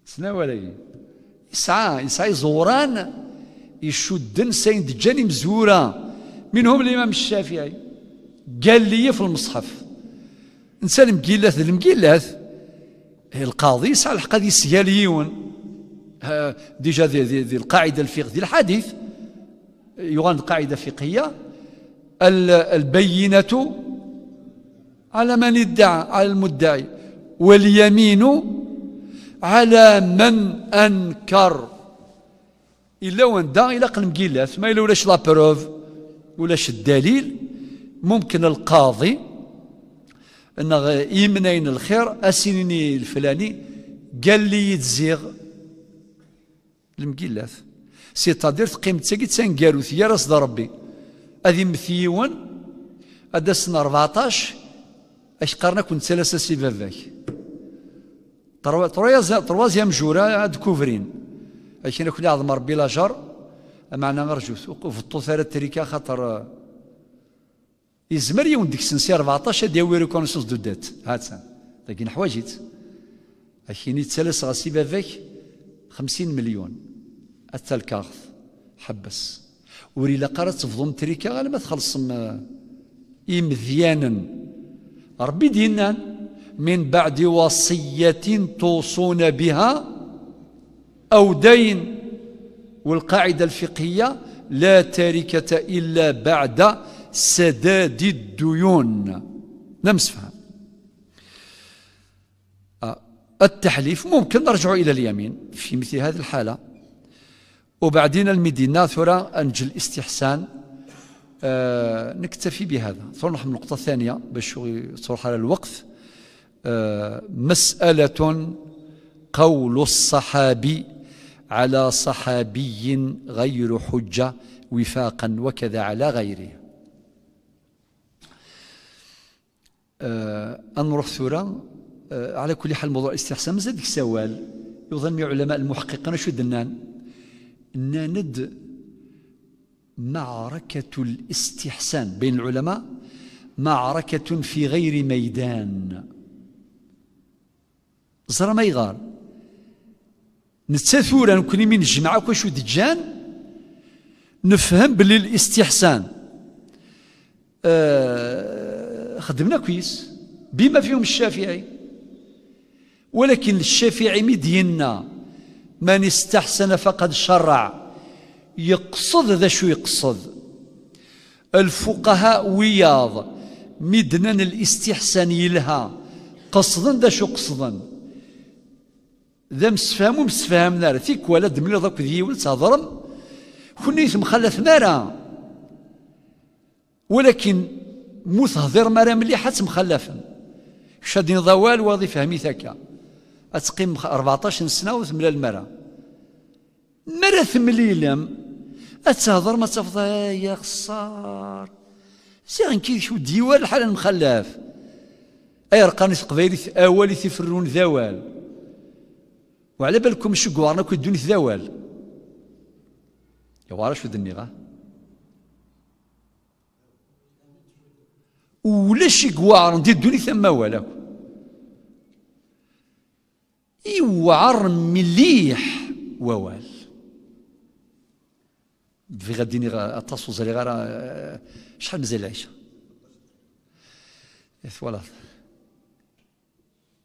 سنا ولاي يسعى يسعى زوران يشدن سين دجاني مزورة. منهم الإمام الشافعي قال لي في المصحف إنسان المقيلات المقيلات القاضي يسعى الحق هذه سياليون ديجا ذي دي دي القاعدة الفقهية الحديث يغان قاعدة فقهية البينة على من ادعى على المدعي واليمين على من انكر. الا وان دا الا قلمقيلاس ما الا ولاش لا بروف ولاش الدليل ممكن القاضي ان يمنين الخير اسنني الفلاني قال لي يتزيغ المقيلاس سي تادير تقيم تسكي تنكارو ثيا راس دا ربي هذه مثيون هذا السنه أربعطاش اش قرنا كنت ثلاثه سي فافاك تروازيام جوره هاد كوفرين اش انا كل عظم ربي لا جر معنا نرجوس وفطو ثلاث تريكا خاطر يزمر يون ديك السنسي أربعطاش ديوي ريكونيسونس دو دات هاتسان لكن حواجيت اكيني ثلاثه غاسي فافاك خمسين مليون حتى الكارث حبس وري لا قرات تفضم تريكا غير ما تخلص مزيانا ربي دينان من بعد وصية توصون بها أو دين. والقاعدة الفقهية لا تركة إلا بعد سداد الديون. نمسفها التحليف ممكن نرجع إلى اليمين في مثل هذه الحالة. وبعدين المدينة ثرى أنجل الاستحسان. آه نكتفي بهذا ثم نروح النقطة الثانية باش تروح على الوقت. آه مسألة قول الصحابي على صحابي غير حجة وفاقا وكذا على غيره. آه أنروح ثورة. آه على كل حال موضوع الاستحسان مازال ديك سوال يظن علماء المحققين شو دنان ناند معركة الاستحسان بين العلماء معركة في غير ميدان. زرا ما يغار نتسافورا نكوني من الجماعة وكشو دجان نفهم باللي الاستحسان آه خدمنا كويس بما فيهم الشافعي. ولكن الشافعي مدينا من استحسن فقد شرع يقصد ذا شو يقصد. الفقهاء وياض مدنن الاستحسان يلها قصدا ذا شو قصدا ذا مسفهم ومسفهم نار فيك ولا دملي ذاك ذيول تهضرم كنيت مخلف نار. ولكن مصهذر مرا مليحات مخلفا شادين ضوال واضي فهمي ثكا أتقيم أربعطاش سنة وثملا المرا مرا ثمليلم أتهضر ما تفضى يا خسار سيغن كي شو ديوال حال مخلف أي رقاني ثقبيلي أولي ثفرون ذوال وعلى بالكم شو قوارنا كيدوني ذوال يا وارا شو دنيغا ولا شي قوار ندير دوني ثما والو يوعر مليح ووال في غاديني غاطاسو زالي غا شحال مازال العيشه فوالا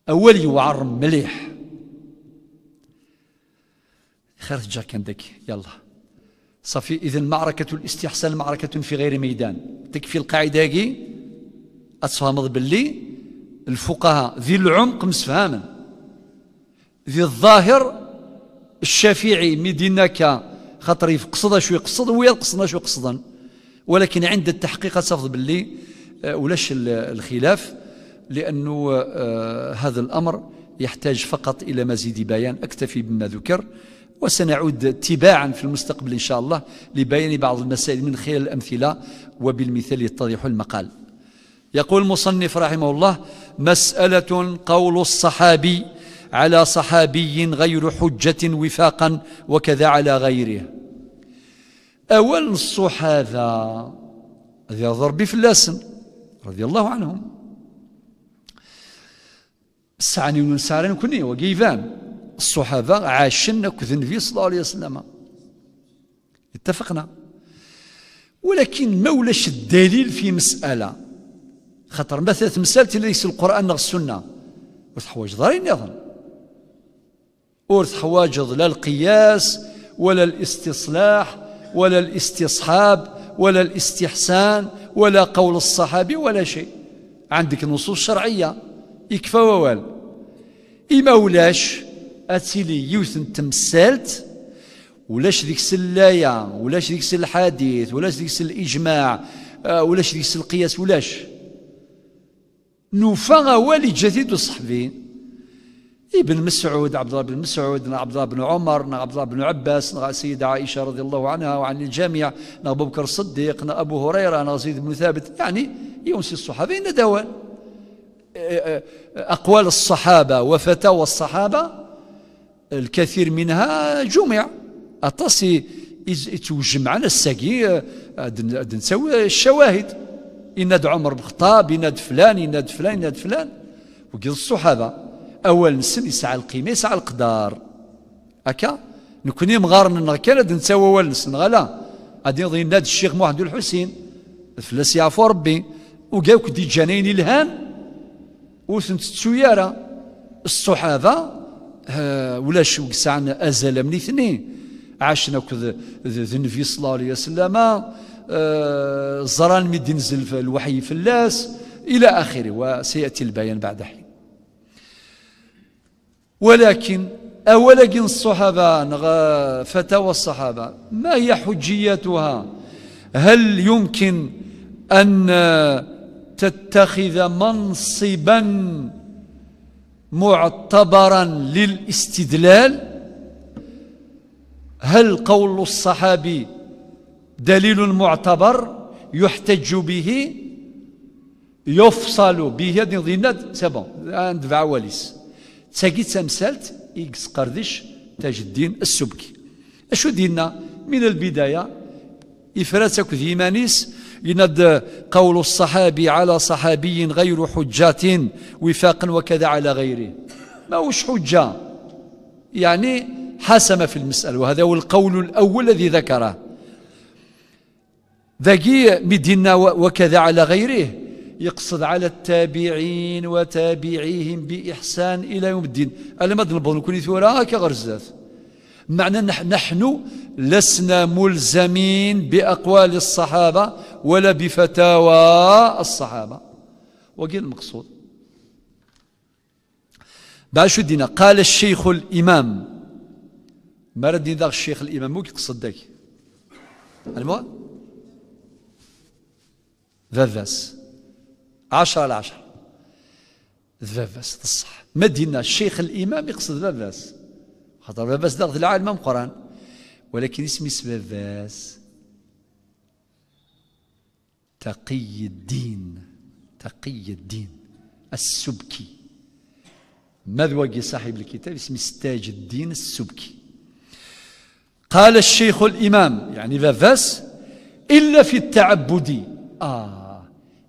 اول يوعر مليح خير تجا كان داك يلا صافي. اذا معركه الاستحسان معركه في غير ميدان تكفي القاعده هاكي أتفهمض باللي الفقهاء ذي العمق مسفهما ذي الظاهر الشافعي مدينا كا خاطر يقصدها شو يقصد ويا قصدنا شو قصدا، ولكن عند التحقيق أتفهمض باللي ولاش الخلاف، لأنه هذا الأمر يحتاج فقط إلى مزيد بيان. أكتفي بما ذكر وسنعود تباعا في المستقبل إن شاء الله لبيان بعض المسائل من خلال الأمثلة وبالمثال يتضح المقال. يقول المصنف رحمه الله: مسألة قول الصحابي على صحابي غير حجة وفاقا وكذا على غيره. أول الصح هذا ذي ضرب في اللسن رضي الله عنهم سعني ونسعرين كني وقيفان الصحابة عاشنا كذن في صلى الله عليه وسلم اتفقنا، ولكن مولاش الدليل في مسألة خطر مثلا مسالتي ليس القرآن نغ السنة ورث حوايج ضارين يظن ورث حوايج لا القياس ولا الاستصلاح ولا الاستصحاب ولا الاستحسان ولا قول الصحابي ولا شيء. عندك نصوص شرعية يكفى ووال. إما ولاش أتيلي يوثن تمسالت ولاش ذيك السلاية ولاش ذيك الحديث ولاش ذيك الإجماع ولاش ذيك القياس ولاش نوفا والي جديد الصحفي ابن مسعود عبد الله بن مسعود عبد الله بن عمر عبد الله بن عباس السيدة عائشة رضي الله عنها وعن الجامعة أبو بكر الصديق أبو هريرة زيد بن ثابت، يعني يونسي الصحابة ندوان أقوال الصحابة وفتاوى الصحابة الكثير منها جمع أتصي توجمعنا الساقي نسوي الشواهد يناد عمر بن الخطاب يناد فلان يناد فلان يناد فلان وكي الصحابه اول نسن يسعى القيمه يسعى القدار هكا نكوني مغارن كان نساوى اول نسن غلا غادي يناد الشيخ محمد الحسين الفلاس يعفو ربي وكاوك دي جنين الهان وثنت السياره الصحابه ولا شو ساعنا ازال من اثنين عاشنا كذا النبي صلى الله عليه وسلم آه الزران مد ينزل الوحي في الناس إلى آخره، وسيأتي البيان بعد حين. ولكن أولا الصحابة فتاوى الصحابة ما هي حجيتها؟ هل يمكن أن تتخذ منصبا معتبرا للاستدلال؟ هل قول الصحابي دليل معتبر يحتج به يفصل به؟ هذه ضينات سي بون ندفع واليس تساقي تمثلت اكس قردش تاج الدين السبكي. اشو دينا من البدايه افراسك ذيمانيس يناد قول الصحابي على صحابي غير حجة وفاقا وكذا على غيره، ماهوش حجه يعني حسم في المساله، وهذا هو القول الاول الذي ذكره. ذاكي مدينا وكذا على غيره يقصد على التابعين وتابعيهم بإحسان إلى يوم الدين. ألا ما ظنبون كوني ثورة كغرزات معنى نحن لسنا ملزمين بأقوال الصحابة ولا بفتاوى الصحابة. وقيل المقصود باش دينا قال الشيخ الإمام ما ردني ذاك الشيخ الإمام مو يقصد ذاك المهم ذاذاس عشرة لعشرة ذباباس تصح مدينة الشيخ الإمام يقصد باباس، خاطر باباس دار العالم قرآن، ولكن اسمي سباباس تقي الدين، تقي الدين السبكي. مذوقي صاحب الكتاب اسمه تاج الدين السبكي. قال الشيخ الإمام يعني باباس إلا في التعبدي. آه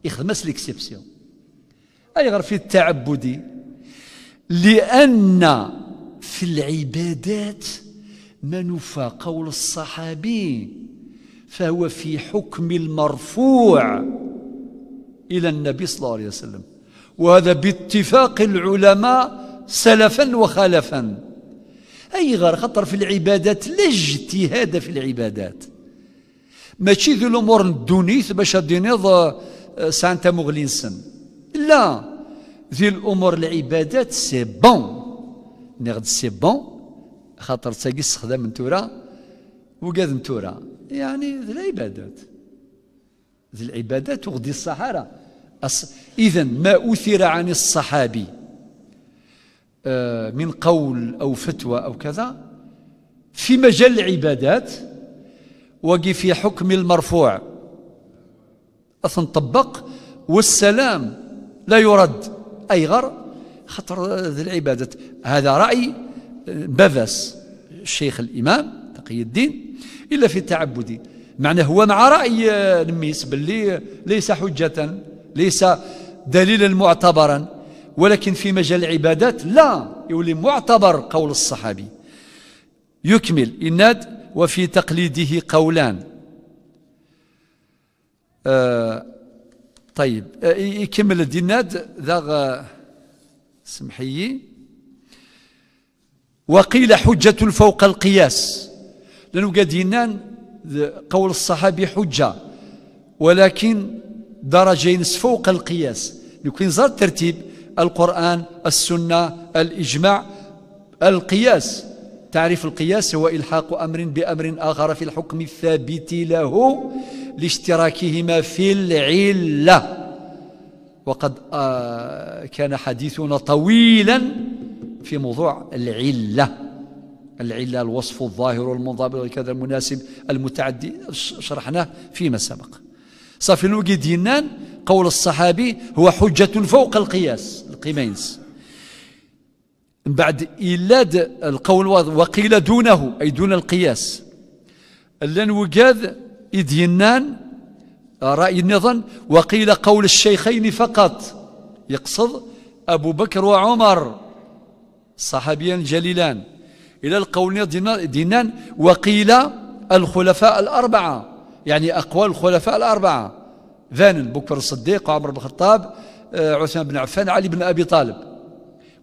يخدمس ليكسيبسيون أي غير في التعبدي، لأن في العبادات ما نفى قول الصحابي فهو في حكم المرفوع إلى النبي صلى الله عليه وسلم، وهذا باتفاق العلماء سلفا وخلفا. أي غير خطر في العبادات لا اجتهاد في العبادات، ماشي ذو الأمور الدونيث باش دينيض سانتا مغلينسن، لا ذي الأمور العبادات سي بون نغد سي بون خاطر تساقي استخدام من تورا وقاد من تورا، يعني ذي العبادات ذي العبادات وغدي الصحارى. إذا ما أثر عن الصحابي من قول أو فتوى أو كذا في مجال العبادات وقي في حكم المرفوع أصلا طبق والسلام لا يرد. أي غر خطر ذي العبادات. هذا رأي بافاس الشيخ الإمام تقي الدين إلا في التعبدي، معناه هو مع رأي نميس باللي ليس حجة ليس دليلا معتبرا، ولكن في مجال العبادات لا يولي معتبر قول الصحابي. يكمل إناد وفي تقليده قولان. آه طيب آه يكمل الديناد ذا سمحيي. وقيل حجة فوق القياس، لأنه قد ينان قول الصحابي حجة ولكن درجين فوق القياس. يمكن زاد ترتيب القرآن السنة الإجماع. القياس تعريف القياس هو إلحاق أمر بأمر آخر في الحكم الثابت له لاشتراكهما في العلة. وقد آه كان حديثنا طويلا في موضوع العلة، العلة الوصف الظاهر المنضبط وكذا المناسب المتعدي، شرحناه فيما سبق. صافي لوكي دينان قول الصحابي هو حجة فوق القياس القيمينس. من بعد إيلاد القول وقيل دونه أي دون القياس. لن وجاد إدينان رأي النظن. وقيل قول الشيخين فقط، يقصد أبو بكر وعمر صحابيان جليلان. إلى القول دينان وقيل الخلفاء الأربعة، يعني أقوال الخلفاء الأربعة ذان بكر الصديق وعمر بن الخطاب عثمان بن عفان علي بن أبي طالب.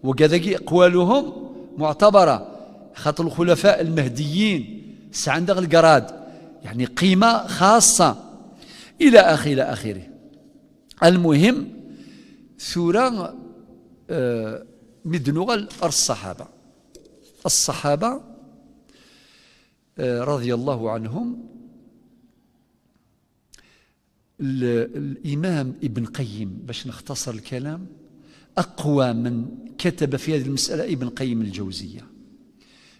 وكذا أقوالهم معتبرة خاطر الخلفاء المهديين سعندغ القراد، يعني قيمة خاصة إلى آخر إلى آخره. المهم ثورة مدنوغ الصحابة الصحابة رضي الله عنهم. الإمام ابن قيم باش نختصر الكلام أقوى من كتب في هذه المسألة ابن قيم الجوزية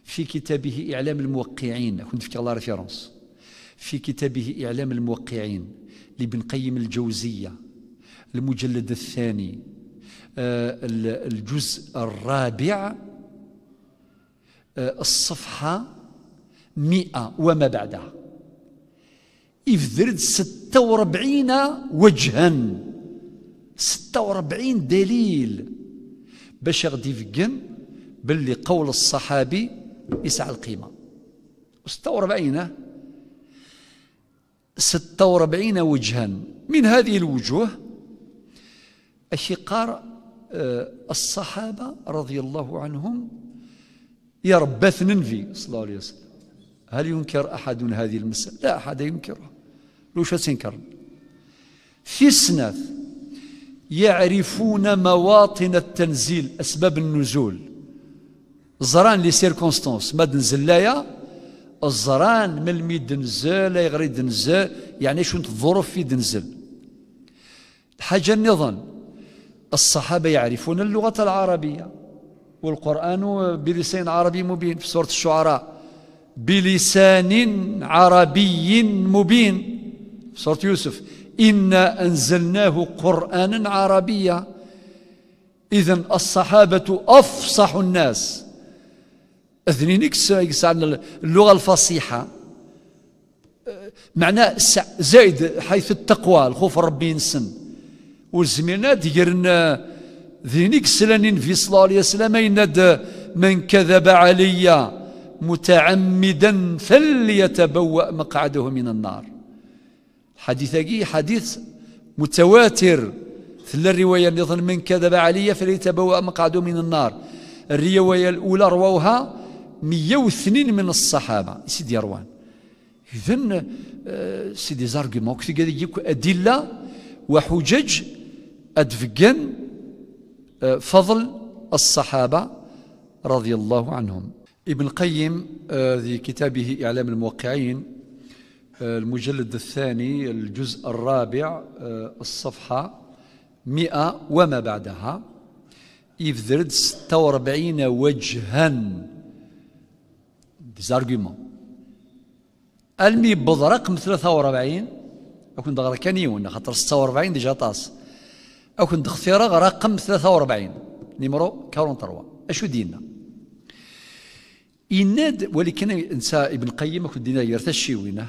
في كتابه إعلام الموقعين. كنت في الله ريفيرونس في كتابه إعلام الموقعين لابن قيم الجوزية المجلد الثاني الجزء الرابع الصفحة مئة وما بعدها يفذرد ستة وأربعين وجها ستة وأربعين دليل باش غادي يفكن باللي قول الصحابي يسعى القيمة. ستة وأربعين ستة وأربعين وجها. من هذه الوجوه أشقار الصحابة رضي الله عنهم يا رب في صلى الله عليه وسلم. هل ينكر أحد هذه المسألة؟ لا أحد ينكرها. لوش تنكر؟ في سنة يعرفون مواطن التنزيل أسباب النزول. الزران لي سيركونستونس ما تنزلايا الزران ملي تنزل يغري تنزل يعني شنو الظروف في تنزل. الحاجة النظام الصحابة يعرفون اللغة العربية والقرآن بلسان عربي مبين في سورة الشعراء، بلسان عربي مبين في سورة يوسف، إنا أنزلناه قرآنا عربيا. إذن الصحابة أفصح الناس. أذنين يكسر عن اللغة الفصيحة معناه زائد حيث التقوى الخوف ربي ينسن. والزميلنا ديالنا ذينيك سلانين في صلى الله عليه وسلم يناد من كذب علي متعمدا فليتبوأ مقعده من النار. الحديث هاكي حديث متواتر في الرواية اللي ظن من كذب علي فليتبوأ مقعده من النار. الرواية الأولى رواوها مئة واثنين من الصحابة سيدي روان. إذن سي دي زارغيمون كي يجيك أدلة وحجج أدفقن فضل الصحابة رضي الله عنهم. ابن القيم في كتابه إعلام الموقعين المجلد الثاني الجزء الرابع الصفحة مئة وما بعدها يفرد ستة وأربعين وجها دي زارغيمون. المي بضرق من ثلاثة وأربعين أكون دغرا كانيون خاطر ستة وأربعين ديجا طاس أكون دختيرا رقم ثلاثة وأربعين نيمرو ثلاثة وأربعين أشو دينا يناد. ولكن انسى ابن قيم أكون دينا يرتشي وينه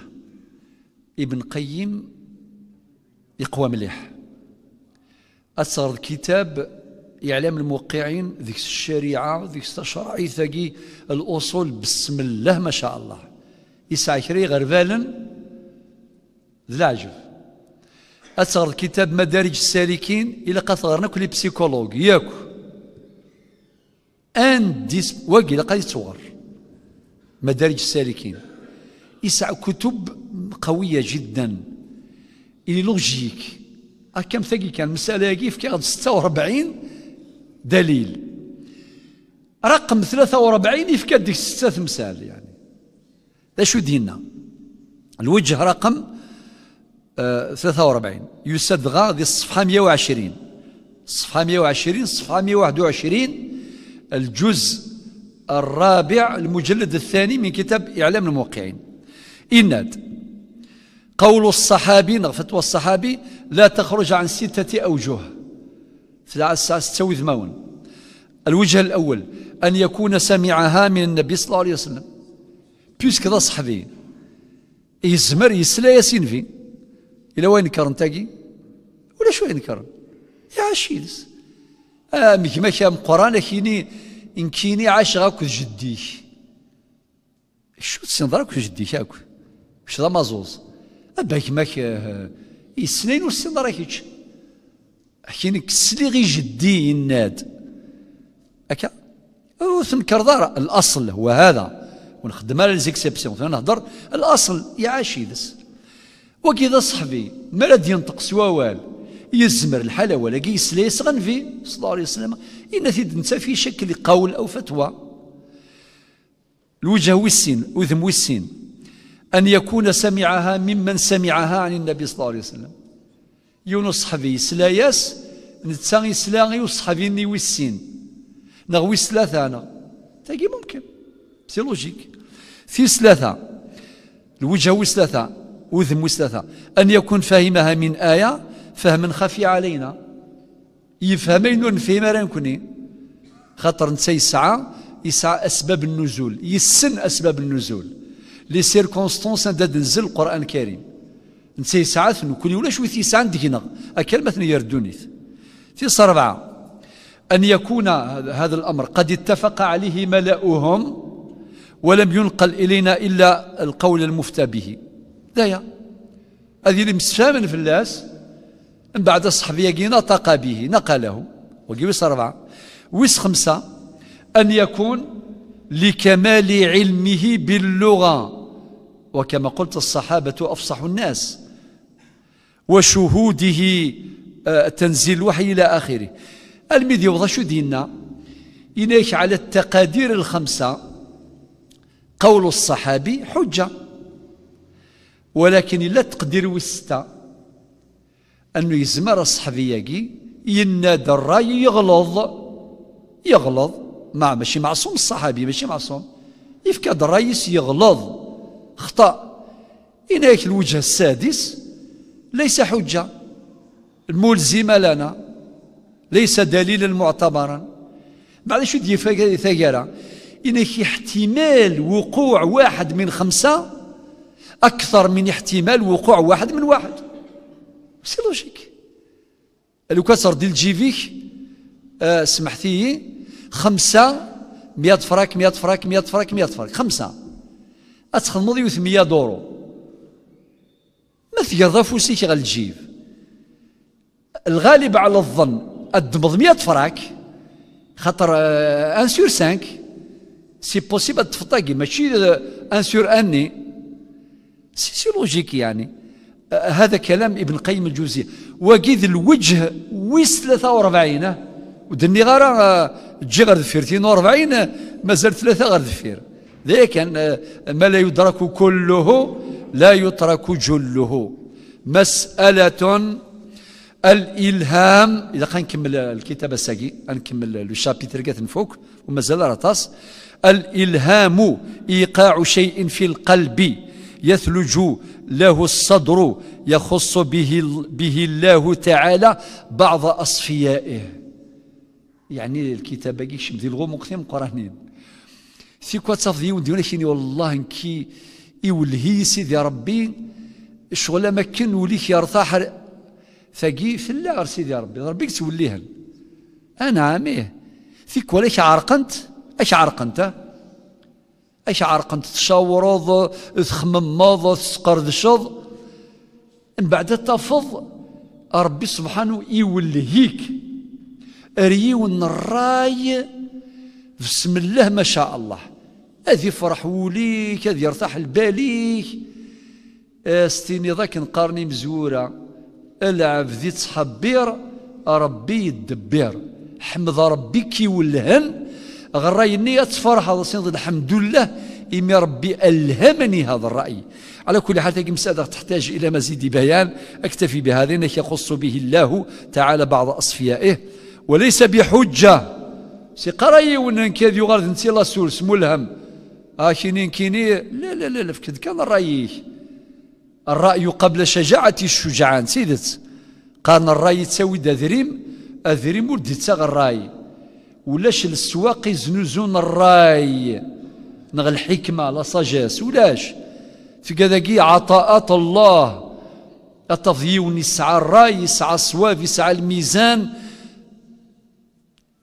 ابن قيم يقوى مليح. أصغر كتاب إعلام الموقعين ذيك الشريعة ذيك الشرعي ثقي الأصول بسم الله ما شاء الله يسعى كري غربالا العجب. أصغر كتاب مدارج السالكين إلى قطغرنا كل بسيكولوج ياكو أن ديس واقي لقد يتصور مدارج السالكين يسعى كتب قوية جدا إلى لوجيك أكم ثقي كان مسألة كيف كان ستة وأربعين دليل رقم ثلاثة وأربعين يفكر ديك ستة تمثال يعني ذا شو دينا. الوجه رقم آه ثلاثة وأربعين يستدغى ذي الصفحة مئة وعشرين الصفحة مئة وعشرين الصفحة مئة وواحد وعشرين الجزء الرابع المجلد الثاني من كتاب إعلام الموقعين. إناد قول الصحابي نغفتوى الصحابي لا تخرج عن ستة أوجه ستة وذمون. الوجه الأول أن يكون سمعها من النبي صلى الله عليه وسلم بيسك ذا صحفي يزمر يسلا ياسين في إلى وين كرن تاقي ولا شو وين كرن يا عشيلس آه مكما كام قران كيني إن كيني عاش غاكو جديك شو تسنضرك جديك هاكو واش ذا مازوز أبا كما يسنين وسنضرك كيني كسلي غي جدي يناد هكا وثنكر دار الأصل هو هذا ونخدم على ليزيكسيبسيون ونهضر الاصل يعاش يدس. وكذا صحبي ما لا ينطق سوا والو يزمر الحاله ولا كيسلا يسغن فيه صلى الله عليه وسلم ان تنسى في شكل قول او فتوى. الوجه والسين اذن والسين ان يكون سمعها ممن سمعها عن النبي صلى الله عليه وسلم يونس صحبي يسلا ياس نتسى يسلا غي وصحبيني والسين نغوي ثلاثه انا تاكي ممكن سي لوجيك في ثلاثة. الوجه وثلاثة وذم وثلاثة أن يكون فاهمها من آية فهم خفي علينا يفهمين ونفهم راه نكوني خاطر نتا يسعى يسعى أسباب النزول يسن أسباب النزول لي سيركونستونس دا تنزل القرآن الكريم نتا يسعى نكوني ولا شوي تيسعى عندك هنا أكلمتني يردونيث في صربعة أن يكون هذا الأمر قد اتفق عليه ملأهم ولم ينقل إلينا إلا القول المفتى به. دايا هذه اللي مسفاما في الناس من بعد الصحفية كي نطق به نقله وقيس أربعة ويس خمسة أن يكون لكمال علمه باللغة وكما قلت الصحابة أفصح الناس وشهوده تنزيل الوحي إلى آخره. الميديا وضع شو دينا إليك على التقادير الخمسة قول الصحابي حجة ولكن لا تقدر وستا أنه يزمر الصحابي ينادى الراي يغلظ يغلظ مع ماشي معصوم الصحابي ماشي معصوم يفكاد الرئيس يغلظ خطأ. إناك الوجه السادس ليس حجة الملزمة لنا، ليس دليلا معتبرا. بعد شو دي ثقيلة إناك احتمال وقوع واحد من خمسة أكثر من احتمال وقوع واحد من واحد. سي لوجيك. لو كسر ديال جيفيك آه سمحتي خمسة مية فراك مية فراك مية فراك مية فراك خمسة أتخدمو ديوث مية دورو ما تقرض فوسيك غا لتجيب. الغالب على الظن تدمض مية فراك خاطر أن سور سانك سي بوسيبل تفطاكي ماشي أن سور أني سي لوجيك. يعني هذا كلام ابن قيم الجوزية وكيد الوجه ويس ثلاثة وأربعين ودني غارة تجي غير ذفير اثنين وأربعين مازال ثلاثة غير ذفير. ذاك ما لا يدرك كله لا يترك جله. مسألة الإلهام. إذا غنكمل الكتاب الساقي غنكمل لو شابيتر كاع تنفوك ومازال راه طاس. الإلهام إيقاع شيء في القلب يثلج له الصدر يخص به به الله تعالى بعض أصفيائه. يعني الكتابة كي شمدي الغوم وقتي مقرانين في كوا تصافدي وديونا كيني والله كي يولهي سيدي ربي شغل ما كان وليك يرتاح ثقي في الله غير سيدي ربي ربي توليهن. انا عاميه في كوا ليش عرقنت اش عرقنت اش عرقنت تشاورض تخممض تسقردشض من بعد تفض ربي سبحانه يولهيك أريون الراي بسم الله ما شاء الله. هذي فرح وليك هذي يرتاح الباليك استيني ذاك نقارني مزورة العب ذي تصحبير ربي يدبر. حمد ربي كي والهن غراي النية تفرح هذا سينضي الحمد لله إمي ربي ألهمني هذا الرأي. على كل حال هذه المسألة تحتاج إلى مزيد بيان أكتفي بهذا أنه يخص به الله تعالى بعض أصفيائه وليس بحجة. سي قراي ونن كذي وغرد نسي لا سورس ملهم ها كيني كيني لا لا لا فكد كان الرأي الرأي قبل شجاعة الشجعان سيدت قارن الرأي تساوي دذريم اذريم ولد تساغ الرأي ولاش السواق يزنوزون الرأي نغ الحكمة لا ساجاس ولاش في كذاكي عطاءات الله التفضيون يسعى الرأي يسعى الصواب يسعى الميزان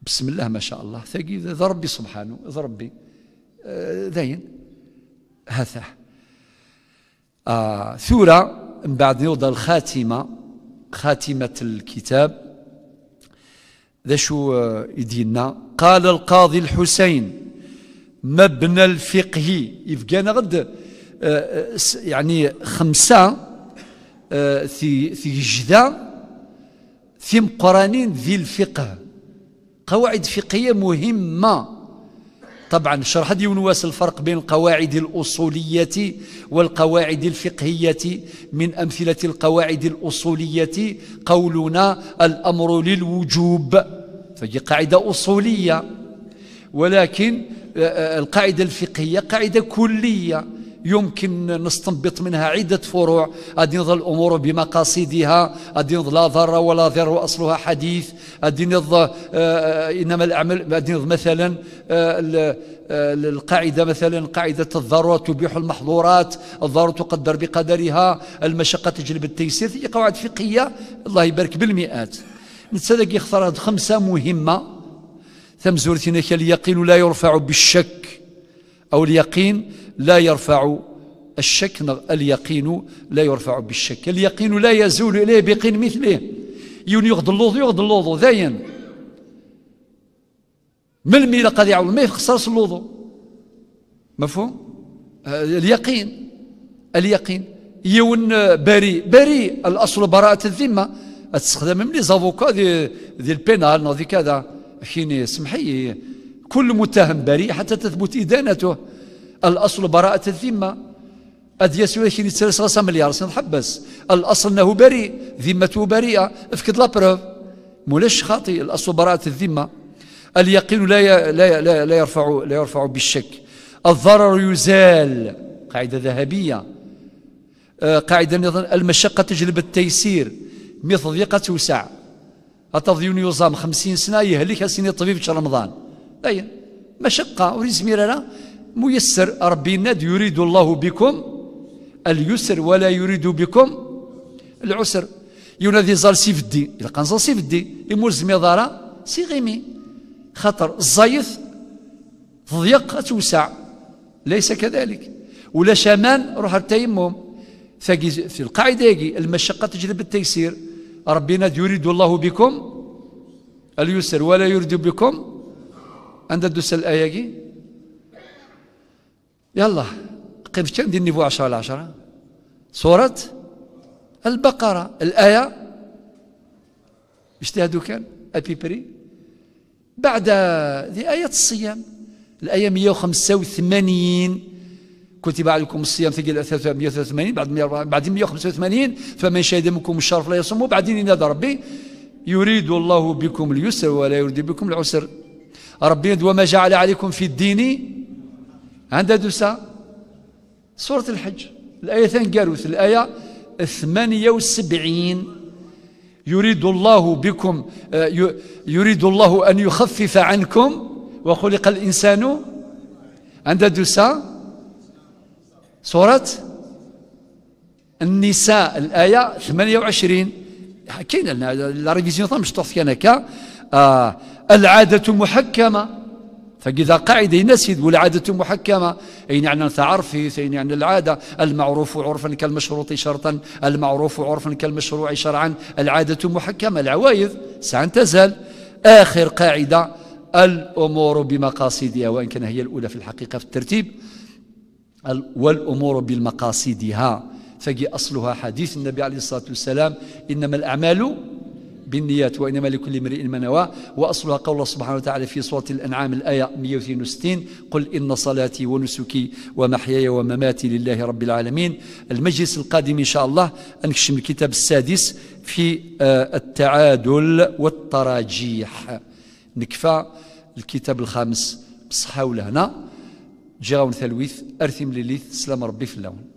بسم الله ما شاء الله ثقي ذا ربي سبحانه ذا ربي ذاين هذا آه ثورة. من بعد نوض الخاتمة خاتمة الكتاب ذا شو يدينا. قال القاضي الحسين مبنى الفقه يفقانا غد آه يعني خمسة آه في في جذا في مقرانين ذي الفقه قواعد فقهية مهمة. طبعا شرح ديون واس الفرق بين القواعد الأصولية والقواعد الفقهية. من أمثلة القواعد الأصولية قولنا الأمر للوجوب فهي قاعدة أصولية، ولكن القاعدة الفقهية قاعدة كلية يمكن نستنبط منها عدة فروع. غادي نظل الأمور بمقاصدها، غادي نظل لا ضر ولا ضرر وأصلها حديث، غادي نظل آه إنما الأعمال، غادي نظل مثلا آه القاعدة مثلا قاعدة الضرورة تبيح المحظورات، الضرورة تقدر بقدرها، المشقة تجلب التيسير، هي قواعد فقهية الله يبارك بالمئات. نتسالك يختار هاد خمسة مهمة. ثم زورتينك اليقين لا يرفع بالشك أو اليقين لا يرفع الشك، اليقين لا يرفع بالشك، اليقين لا يزول إليه بقين مثله. يون يغض اللوض يغض اللوض داين ملمي لقد يعول ما يخسرش اللوض. مفهوم؟ اليقين اليقين يون بريء بريء الأصل براءة الذمة. تستخدم من لي زافوكا ديال دي البينال دي كذا حين سمحي كل متهم بريء حتى تثبت إدانته. الأصل براءة الذمة. أدياس ولكن يتسلس غصا مليار سنتحبس. الأصل أنه بريء، ذمته بريئة، افقد لابروف. مولاش خاطئ، الأصل براءة الذمة. اليقين لا لا لا لا يرفع لا يرفع بالشك. الضرر يزال، قاعدة ذهبية، قاعدة المشقة تجلب التيسير، مثل ضيقة توسع. أتظن يوزام خمسين سنة يهلك سنة طبيب في رمضان. أي مشقة ورزق ميرانا ميسر. ربنا يريد الله بكم اليسر ولا يريد بكم العسر. ينادي زار سيف الدين، إلا كان زار سيف الدين يمول زميضارة سيغيمي، خطر الزيث ضيق توسع، ليس كذلك. ولا شمان روح التيمم في القاعدة يجي المشقة تجلب التيسير. ربنا يريد الله بكم اليسر ولا يريد بكم عند الدوس الآية. يلا قيم في كم ديال النيفو عشرة على عشرة، سورة البقرة الآية اجتهدوا كان أبيبري بعد ذي آية الصيام، الآية مئة وخمسة وثمانين كتب عليكم الصيام، ثقيل مئة وثلاثة وثمانين بعد بعدين مئة وخمسة وثمانين فمن شهد منكم الشرف لا يصوم. وبعدين ينادى ربي يريد الله بكم اليسر ولا يريد بكم العسر. ربي وما جعل عليكم في الدين عند دوسا سورة الحج الآية ثانكاروث الآية ثمانية وسبعين. يريد الله بكم يريد الله أن يخفف عنكم وخلق الإنسان عند دوسا سورة النساء الآية ثمانية وعشرين. حكينا لنا الريفيزيون مش تعطي انا كا آه. العادة محكمة، فإذا قاعدة ينسد والعادة محكمة أين يعني تعرفي أين يعني العادة. المعروف عرفا كالمشروط شرطا، المعروف عرفا كالمشروع شرعا، العادة محكمة، العوائد سعن تزال. آخر قاعدة الأمور بمقاصدها، وإن كان هي الأولى في الحقيقة في الترتيب، والأمور بالمقاصدها، فجي أصلها حديث النبي عليه الصلاة والسلام إنما الأعمال بالنيات وإنما لكل امرئ ما نوى، وأصلها قول الله سبحانه وتعالى في سورة الأنعام الآية مئة واثنين وستين قل إن صلاتي ونسكي ومحياي ومماتي لله رب العالمين. المجلس القادم إن شاء الله أنكشم الكتاب السادس في التعادل والتراجيح. نكفى الكتاب الخامس بصحة ولهنا جاون ثلويث أرثم لليث. سلام ربي في اللون.